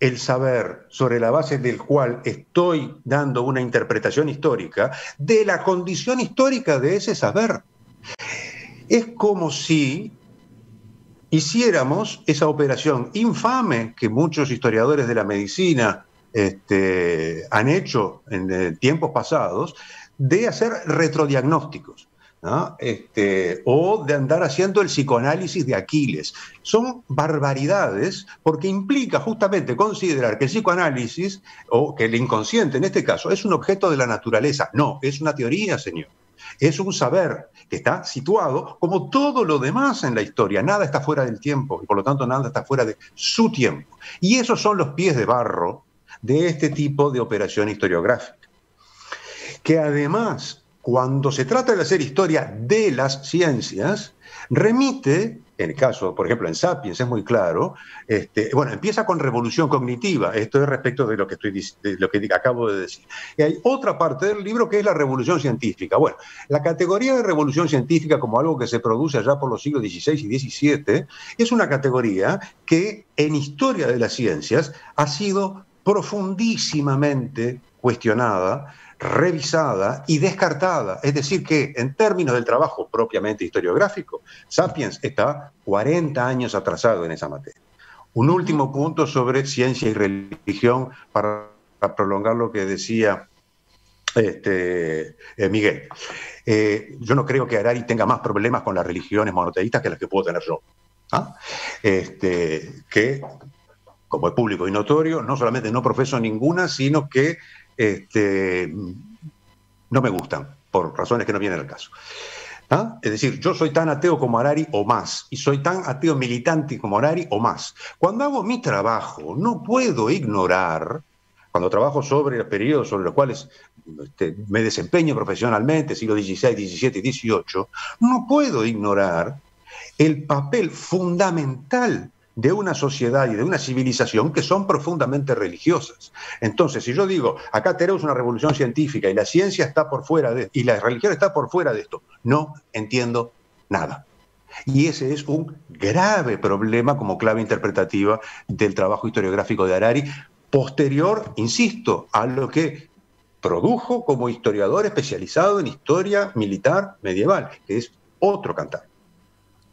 el saber sobre la base del cual estoy dando una interpretación histórica de la condición histórica de ese saber. Es como si hiciéramos esa operación infame que muchos historiadores de la medicina han hecho en tiempos pasados, de hacer retrodiagnósticos, ¿no? O de andar haciendo el psicoanálisis de Aquiles. Son barbaridades porque implica justamente considerar que el psicoanálisis, o que el inconsciente en este caso, es un objeto de la naturaleza. No, es una teoría, señor. Es un saber que está situado como todo lo demás en la historia. Nada está fuera del tiempo y por lo tanto nada está fuera de su tiempo. Y esos son los pies de barro de este tipo de operación historiográfica. Que además, cuando se trata de hacer historia de las ciencias, remite, en el caso, por ejemplo, en Sapiens es muy claro, bueno, empieza con revolución cognitiva, esto es respecto de lo que acabo de decir. Y hay otra parte del libro que es la revolución científica. Bueno, la categoría de revolución científica como algo que se produce allá por los siglos XVI y XVII, es una categoría que en historia de las ciencias ha sido profundísimamente cuestionada, revisada y descartada. Es decir que, en términos del trabajo propiamente historiográfico, Sapiens está 40 años atrasado en esa materia. Un último punto sobre ciencia y religión para prolongar lo que decía Miguel. Yo no creo que Harari tenga más problemas con las religiones monoteístas que las que puedo tener yo. ¿Ah? Que, como es público y notorio, no solamente no profeso ninguna, sino que no me gustan, por razones que no vienen al caso. ¿Ah? Es decir, yo soy tan ateo como Harari o más, y soy tan ateo militante como Harari o más. Cuando hago mi trabajo, no puedo ignorar, cuando trabajo sobre los periodos sobre los cuales me desempeño profesionalmente, siglo XVI, XVII y XVIII, no puedo ignorar el papel fundamental de una sociedad y de una civilización que son profundamente religiosas. Entonces, si yo digo, acá tenemos una revolución científica y la ciencia está por fuera de, y la religión está por fuera de esto, no entiendo nada. Y ese es un grave problema como clave interpretativa del trabajo historiográfico de Harari, posterior, insisto, a lo que produjo como historiador especializado en historia militar medieval, que es otro cantar.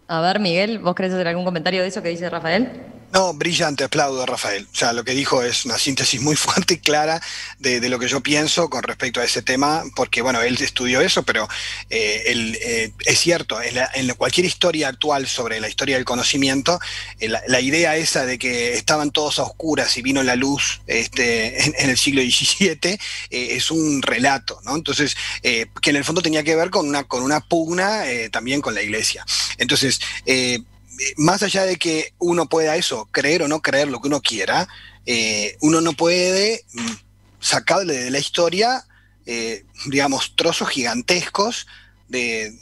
A ver, Miguel, ¿vos querés hacer algún comentario de eso que dice Rafael? No, brillante, aplaudo a Rafael. O sea, lo que dijo es una síntesis muy fuerte y clara de lo que yo pienso con respecto a ese tema, porque, bueno, él estudió eso, pero es cierto, en cualquier historia actual sobre la historia del conocimiento, la idea esa de que estaban todos a oscuras y vino la luz en el siglo XVII es un relato, ¿no? Entonces, que en el fondo tenía que ver con una pugna también con la Iglesia. Entonces, más allá de que uno pueda eso, creer o no creer lo que uno quiera, uno no puede sacarle de la historia, digamos, trozos gigantescos de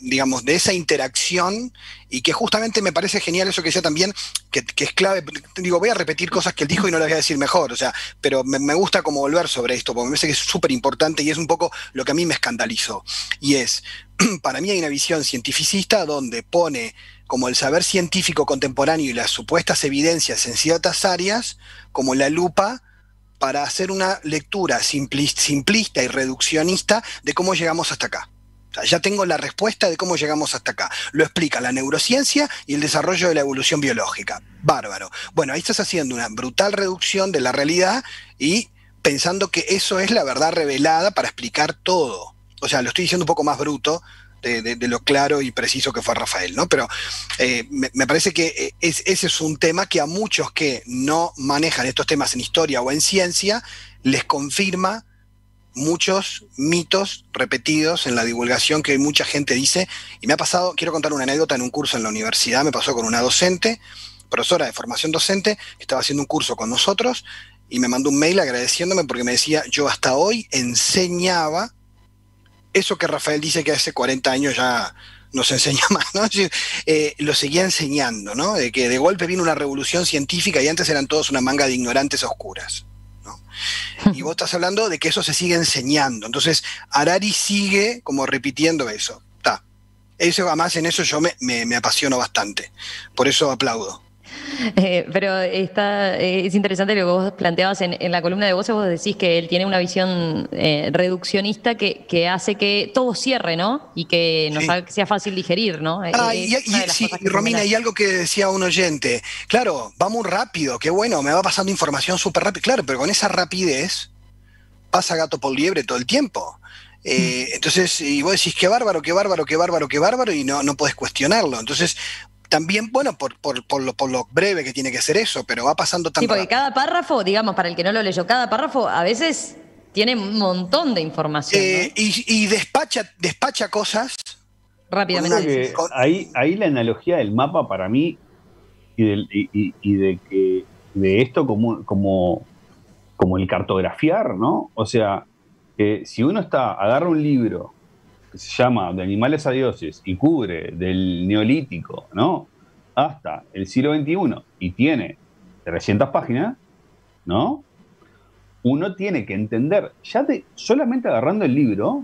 esa interacción, y que justamente me parece genial eso que decía también, que es clave. Digo, voy a repetir cosas que él dijo y no las voy a decir mejor, o sea, pero me gusta como volver sobre esto, porque me parece que es súper importante y es un poco lo que a mí me escandalizó. Y es, para mí hay una visión cientificista donde pone como el saber científico contemporáneo y las supuestas evidencias en ciertas áreas como la lupa para hacer una lectura simplista y reduccionista de cómo llegamos hasta acá. O sea, ya tengo la respuesta de cómo llegamos hasta acá. Lo explica la neurociencia y el desarrollo de la evolución biológica. Bárbaro. Bueno, ahí estás haciendo una brutal reducción de la realidad y pensando que eso es la verdad revelada para explicar todo. O sea, lo estoy diciendo un poco más bruto de lo claro y preciso que fue Rafael, ¿no? Pero me parece que ese es un tema que a muchos que no manejan estos temas en historia o en ciencia les confirma muchos mitos repetidos en la divulgación que mucha gente dice. Y me ha pasado, quiero contar una anécdota en un curso en la universidad, me pasó con una docente, profesora de formación docente, que estaba haciendo un curso con nosotros y me mandó un mail agradeciéndome porque me decía, yo hasta hoy enseñaba eso que Rafael dice que hace 40 años ya nos enseña más, ¿no? Lo seguía enseñando, ¿no? De que de golpe vino una revolución científica y antes eran todos una manga de ignorantes a oscuras, ¿no? Y vos estás hablando de que eso se sigue enseñando. Entonces, Harari sigue como repitiendo eso. Ta. Eso, además, en eso yo me apasiono bastante. Por eso aplaudo. Pero es interesante lo que vos planteabas en la columna de Voces. Vos decís que él tiene una visión reduccionista que hace que todo cierre, ¿no? Y que nos haga, que sea fácil digerir, ¿no? Y Romina, hay algo que decía un oyente. Claro, va muy rápido, qué bueno, me va pasando información súper rápido. Claro, pero con esa rapidez pasa gato por liebre todo el tiempo. Entonces, y vos decís, qué bárbaro, qué bárbaro, qué bárbaro, qué bárbaro, y no podés cuestionarlo. Entonces, también, bueno, por lo breve que tiene que ser eso, pero va pasando tan rápido. Sí, porque cada párrafo, digamos, para el que no lo leyó, cada párrafo a veces tiene un montón de información, ¿no? Y despacha cosas rápidamente. Ahí la analogía del mapa para mí y de esto como el cartografiar, ¿no? O sea, si uno agarra un libro que se llama De animales a dioses y cubre del Neolítico, ¿no?, hasta el siglo XXI y tiene 300 páginas, ¿no?, uno tiene que entender, solamente agarrando el libro,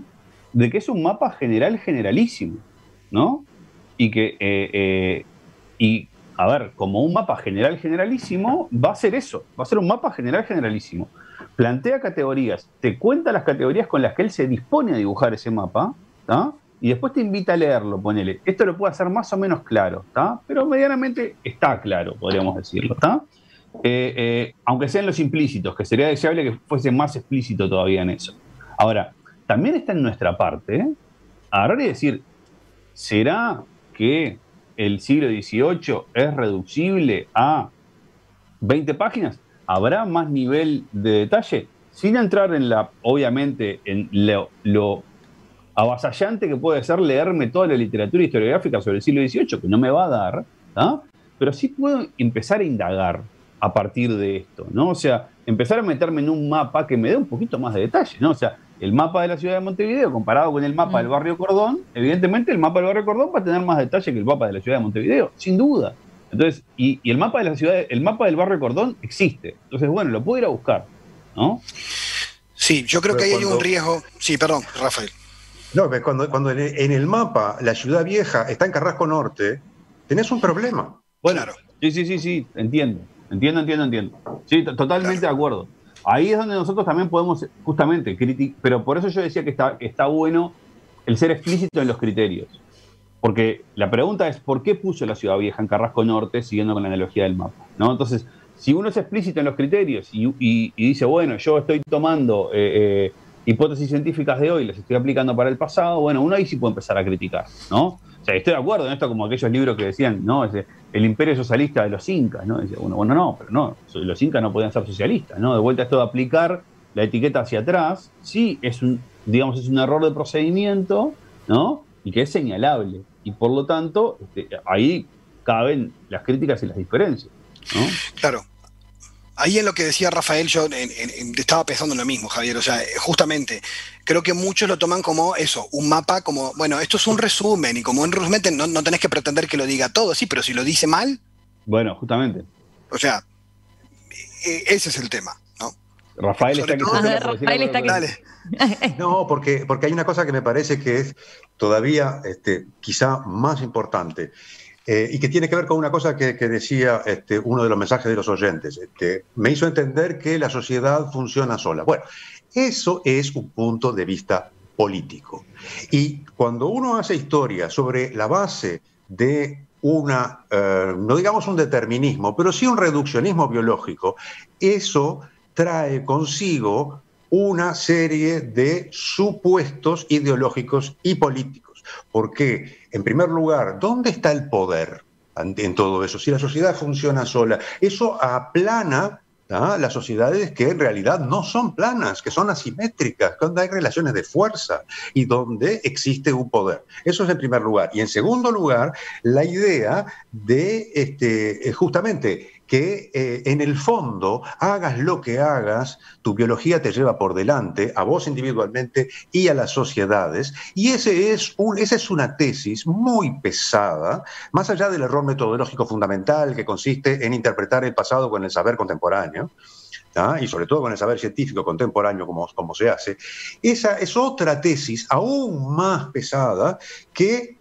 de que es un mapa generalísimo, ¿no? Y que, a ver, como un mapa generalísimo, va a ser eso, va a ser un mapa generalísimo. Plantea categorías, te cuenta las categorías con las que él se dispone a dibujar ese mapa, ¿tá? Y después te invita a leerlo, ponele. Esto lo puede hacer más o menos claro, ¿tá? Pero medianamente está claro, podríamos decirlo, ¿tá? Aunque sean los implícitos, que sería deseable que fuese más explícito todavía en eso. Ahora, también está en nuestra parte, ¿eh?, agarrar y decir, ¿será que el siglo XVIII es reducible a 20 páginas? ¿Habrá más nivel de detalle? Sin entrar en obviamente, en lo avasallante que puede ser leerme toda la literatura historiográfica sobre el siglo XVIII, que no me va a dar, ¿ah? Pero sí puedo empezar a indagar a partir de esto, ¿no? O sea, empezar a meterme en un mapa que me dé un poquito más de detalle, ¿no? O sea, el mapa de la ciudad de Montevideo comparado con el mapa del barrio Cordón, evidentemente el mapa del barrio Cordón va a tener más detalle que el mapa de la ciudad de Montevideo, sin duda. Entonces, y el mapa de la ciudad, el mapa del barrio Cordón existe. Entonces, bueno, lo puedo ir a buscar, ¿no? Sí, yo creo que ahí hay un riesgo. Sí, perdón, Rafael. No, cuando en el mapa la ciudad vieja está en Carrasco Norte, tenés un problema. Bueno, claro. Sí, entiendo. Sí, totalmente claro. De acuerdo. Ahí es donde nosotros también podemos justamente criticar, pero por eso yo decía que está bueno el ser explícito en los criterios. Porque la pregunta es, ¿por qué puso la Ciudad Vieja en Carrasco Norte, siguiendo con la analogía del mapa? ¿No? Entonces, si uno es explícito en los criterios y dice, bueno, yo estoy tomando hipótesis científicas de hoy, las estoy aplicando para el pasado, bueno, uno ahí sí puede empezar a criticar, ¿no? O sea, estoy de acuerdo en esto, como aquellos libros que decían, ¿no? El imperio socialista de los incas, ¿no? Dice uno, bueno, no, pero no, los incas no podían ser socialistas, ¿no? De vuelta, esto de aplicar la etiqueta hacia atrás, sí es un, digamos, es un error de procedimiento, ¿no? Y que es señalable. Y por lo tanto, ahí caben las críticas y las diferencias, ¿no? Claro. Ahí en lo que decía Rafael, yo estaba pensando en lo mismo, Javier. O sea, justamente, creo que muchos lo toman como eso, un mapa como, bueno, esto es un resumen, y como un resumen no tenés que pretender que lo diga todo, sí, pero si lo dice mal... Bueno, justamente. O sea, ese es el tema, ¿no? Rafael está que... No, porque hay una cosa que me parece que es todavía quizá más importante. Y que tiene que ver con una cosa que decía uno de los mensajes de los oyentes. Me hizo entender que la sociedad funciona sola. Bueno, eso es un punto de vista político. Y cuando uno hace historia sobre la base de una, no digamos un determinismo, pero sí un reduccionismo biológico, eso trae consigo una serie de supuestos ideológicos y políticos. Porque, en primer lugar, ¿dónde está el poder en todo eso? Si la sociedad funciona sola, eso aplana las sociedades que en realidad no son planas, que son asimétricas, cuando hay relaciones de fuerza y donde existe un poder. Eso es en primer lugar. Y en segundo lugar, la idea de justamente que en el fondo, hagas lo que hagas, tu biología te lleva por delante, a vos individualmente y a las sociedades, y esa es una tesis muy pesada, más allá del error metodológico fundamental que consiste en interpretar el pasado con el saber contemporáneo, y sobre todo con el saber científico contemporáneo como se hace. Esa es otra tesis aún más pesada que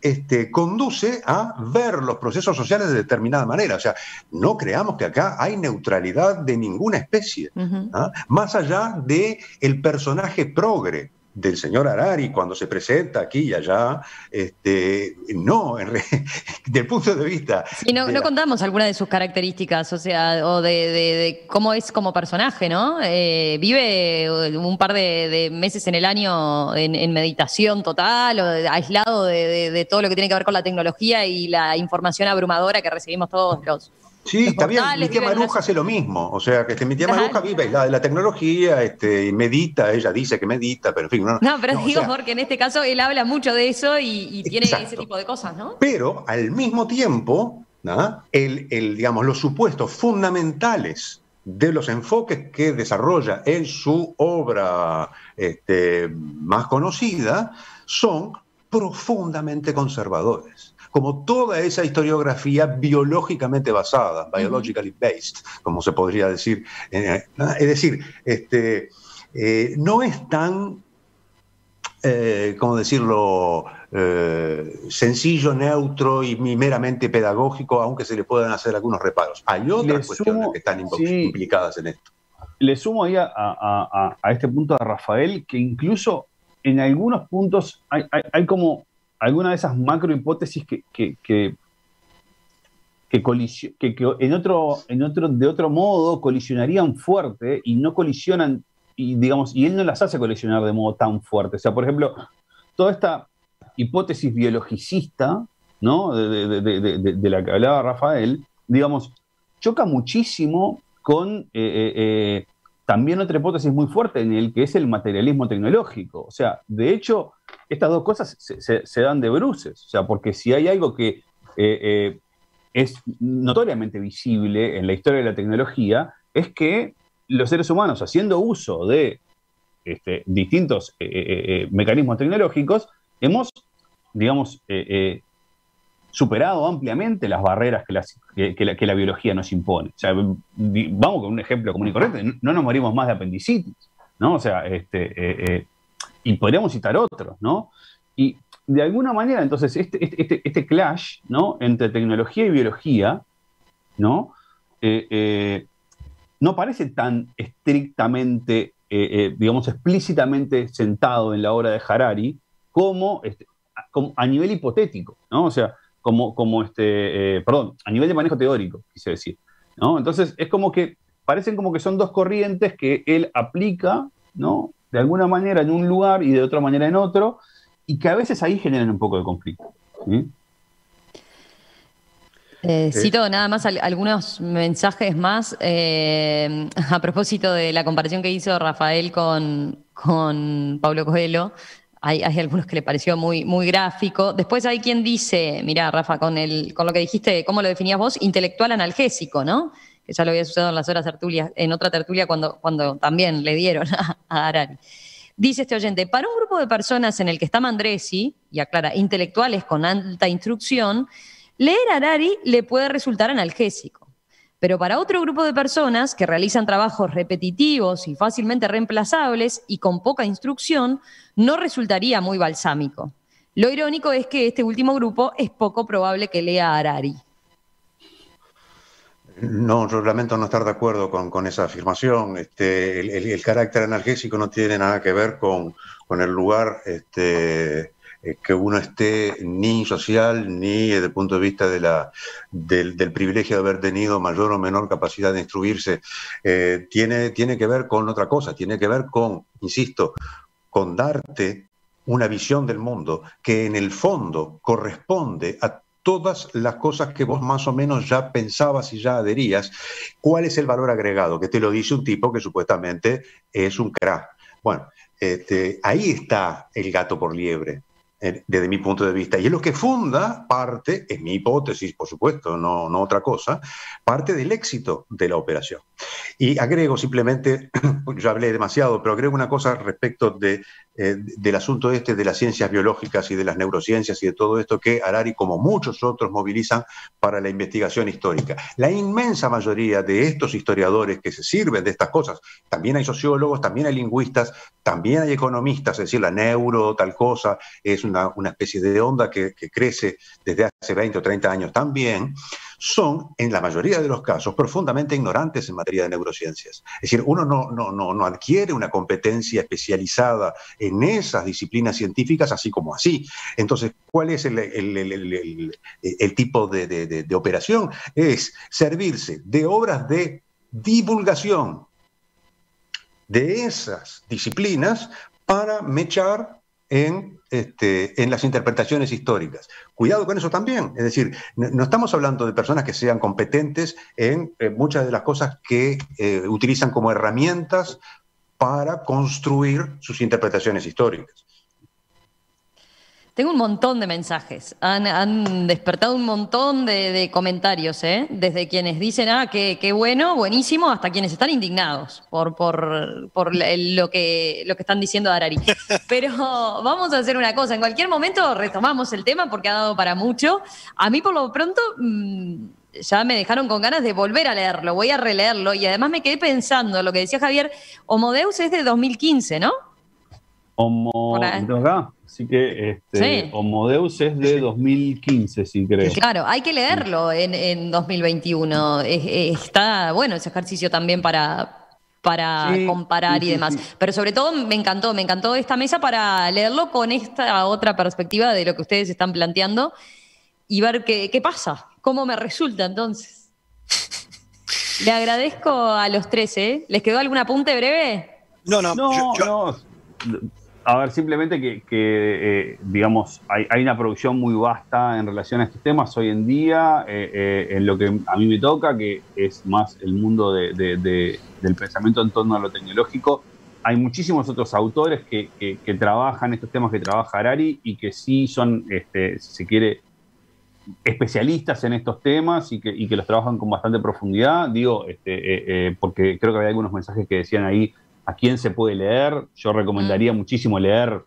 conduce a ver los procesos sociales de determinada manera. O sea, no creamos que acá hay neutralidad de ninguna especie, más allá del personaje progre del señor Harari cuando se presenta aquí y allá, no, del punto de vista... Y no contamos alguna de sus características, o sea, o de cómo es como personaje, ¿no? Vive un par de meses en el año en meditación total, o aislado de todo lo que tiene que ver con la tecnología y la información abrumadora que recibimos todos los... Sí, está bien, mi tía Maruja hace lo mismo, o sea, que mi tía Maruja vive aislada de la tecnología, y medita, ella dice que medita, pero en fin... No, pero digo, porque en este caso él habla mucho de eso y tiene ese tipo de cosas, ¿no? Pero, al mismo tiempo, digamos, los supuestos fundamentales de los enfoques que desarrolla en su obra más conocida son profundamente conservadores. Como toda esa historiografía biológicamente basada, biologically based, como se podría decir. Es decir, no es tan, ¿cómo decirlo?, sencillo, neutro y meramente pedagógico, aunque se le puedan hacer algunos reparos. Hay otras cuestiones que están implicadas en esto. Le sumo ahí a este punto de Rafael, que incluso en algunos puntos hay como... alguna de esas macro hipótesis que de otro modo colisionarían fuerte y no colisionan, y él no las hace colisionar de modo tan fuerte. O sea, por ejemplo, toda esta hipótesis biologicista, ¿no?, de la que hablaba Rafael, digamos, choca muchísimo con también otra hipótesis muy fuerte en el que es el materialismo tecnológico. O sea, de hecho... estas dos cosas se dan de bruces, o sea, porque si hay algo que es notoriamente visible en la historia de la tecnología, es que los seres humanos, haciendo uso de distintos mecanismos tecnológicos, hemos, digamos, superado ampliamente las barreras que la biología nos impone. O sea, vamos con un ejemplo común y corriente, no nos morimos más de apendicitis, ¿no? O sea, y podríamos citar otros, ¿no? Y de alguna manera, entonces, este clash, ¿no?, entre tecnología y biología, ¿no?, no parece tan estrictamente, digamos, explícitamente sentado en la obra de Harari como como a nivel hipotético, ¿no? O sea, a nivel de manejo teórico, quise decir, ¿no? Entonces, es como que parecen como que son dos corrientes que él aplica, ¿no? De alguna manera en un lugar y de otra manera en otro, y que a veces ahí generan un poco de conflicto. ¿Sí? Cito nada más algunos mensajes más a propósito de la comparación que hizo Rafael con Pablo Coelho. Hay algunos que le pareció muy gráfico. Después hay quien dice, mirá, Rafa, con lo que dijiste, ¿cómo lo definías vos? Intelectual analgésico, ¿no? Que ya lo había sucedido en las horas tertulias, en otra tertulia cuando también le dieron a Harari. Dice este oyente, para un grupo de personas en el que está Mandressi, y aclara, intelectuales con alta instrucción, leer a Harari le puede resultar analgésico, pero para otro grupo de personas que realizan trabajos repetitivos y fácilmente reemplazables y con poca instrucción, no resultaría muy balsámico. Lo irónico es que este último grupo es poco probable que lea a Harari. No, yo lamento no estar de acuerdo con esa afirmación. El carácter analgésico no tiene nada que ver con el lugar que uno esté, ni social, ni desde el punto de vista de del privilegio de haber tenido mayor o menor capacidad de instruirse. Tiene que ver con otra cosa, tiene que ver con, insisto, con darte una visión del mundo que en el fondo corresponde a todas las cosas que vos más o menos ya pensabas y ya adherías. ¿Cuál es el valor agregado? Que te lo dice un tipo que supuestamente es un crack. Bueno, ahí está el gato por liebre, desde mi punto de vista. Y es lo que funda parte, es mi hipótesis, por supuesto, no otra cosa, parte del éxito de la operación. Y agrego simplemente, yo hablé demasiado, pero agrego una cosa respecto del asunto de las ciencias biológicas y de las neurociencias y de todo esto que Harari, como muchos otros, movilizan para la investigación histórica. La inmensa mayoría de estos historiadores que se sirven de estas cosas, también hay sociólogos, también hay lingüistas, también hay economistas, es decir, la neuro, tal cosa, es una especie de onda que crece desde hace 20 o 30 años también, son, en la mayoría de los casos, profundamente ignorantes en materia de neurociencias. Es decir, uno no adquiere una competencia especializada en esas disciplinas científicas así como así. Entonces, ¿cuál es el tipo de operación? Es servirse de obras de divulgación de esas disciplinas para mechar en las interpretaciones históricas. Cuidado con eso también, es decir, no estamos hablando de personas que sean competentes en muchas de las cosas que utilizan como herramientas para construir sus interpretaciones históricas. Tengo un montón de mensajes, han despertado un montón de comentarios, desde quienes dicen, qué bueno, buenísimo, hasta quienes están indignados por lo que están diciendo de Harari. Pero vamos a hacer una cosa, en cualquier momento retomamos el tema porque ha dado para mucho. A mí por lo pronto ya me dejaron con ganas de volver a leerlo, voy a releerlo y además me quedé pensando, lo que decía Javier, Homo Deus es de 2015, ¿no? Homo acá. Así que sí. Homo Deus es de 2015, sí creo. Claro, hay que leerlo en 2021. Está bueno ese ejercicio también para sí, comparar y demás. Sí. Pero sobre todo me encantó esta mesa para leerlo con esta otra perspectiva de lo que ustedes están planteando y ver qué pasa, cómo me resulta entonces. Le agradezco a los tres, ¿Les quedó algún apunte breve? No. A ver, simplemente que digamos, hay una producción muy vasta en relación a estos temas hoy en día, en lo que a mí me toca, que es más el mundo del pensamiento en torno a lo tecnológico. Hay muchísimos otros autores que trabajan estos temas que trabaja Harari y que sí son, si se quiere, especialistas en estos temas y que los trabajan con bastante profundidad. Digo, porque creo que había algunos mensajes que decían ahí, ¿a quién se puede leer? Yo recomendaría muchísimo leer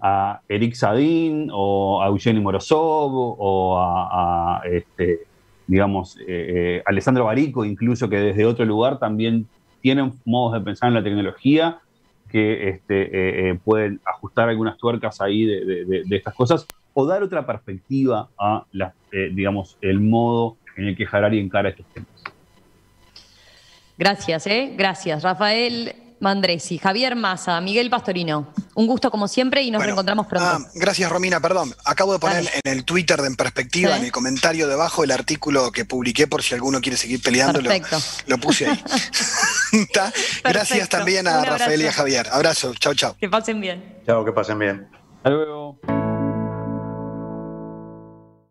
a Eric Sadin o a Eugenio Morozov o a Alessandro Barico, incluso, que desde otro lugar también tienen modos de pensar en la tecnología que pueden ajustar algunas tuercas ahí de estas cosas o dar otra perspectiva a el modo en el que Harari encara estos temas. Gracias, Rafael. Mandressi, Javier Mazza, Miguel Pastorino. Un gusto como siempre y nos reencontramos pronto. Gracias, Romina, perdón. Acabo de poner en el Twitter de En Perspectiva, en el comentario debajo, el artículo que publiqué por si alguno quiere seguir peleando. Lo puse ahí. Gracias también a Rafael y a Javier. Abrazo, chau, chau. Que pasen bien. Chau, que pasen bien. Hasta luego.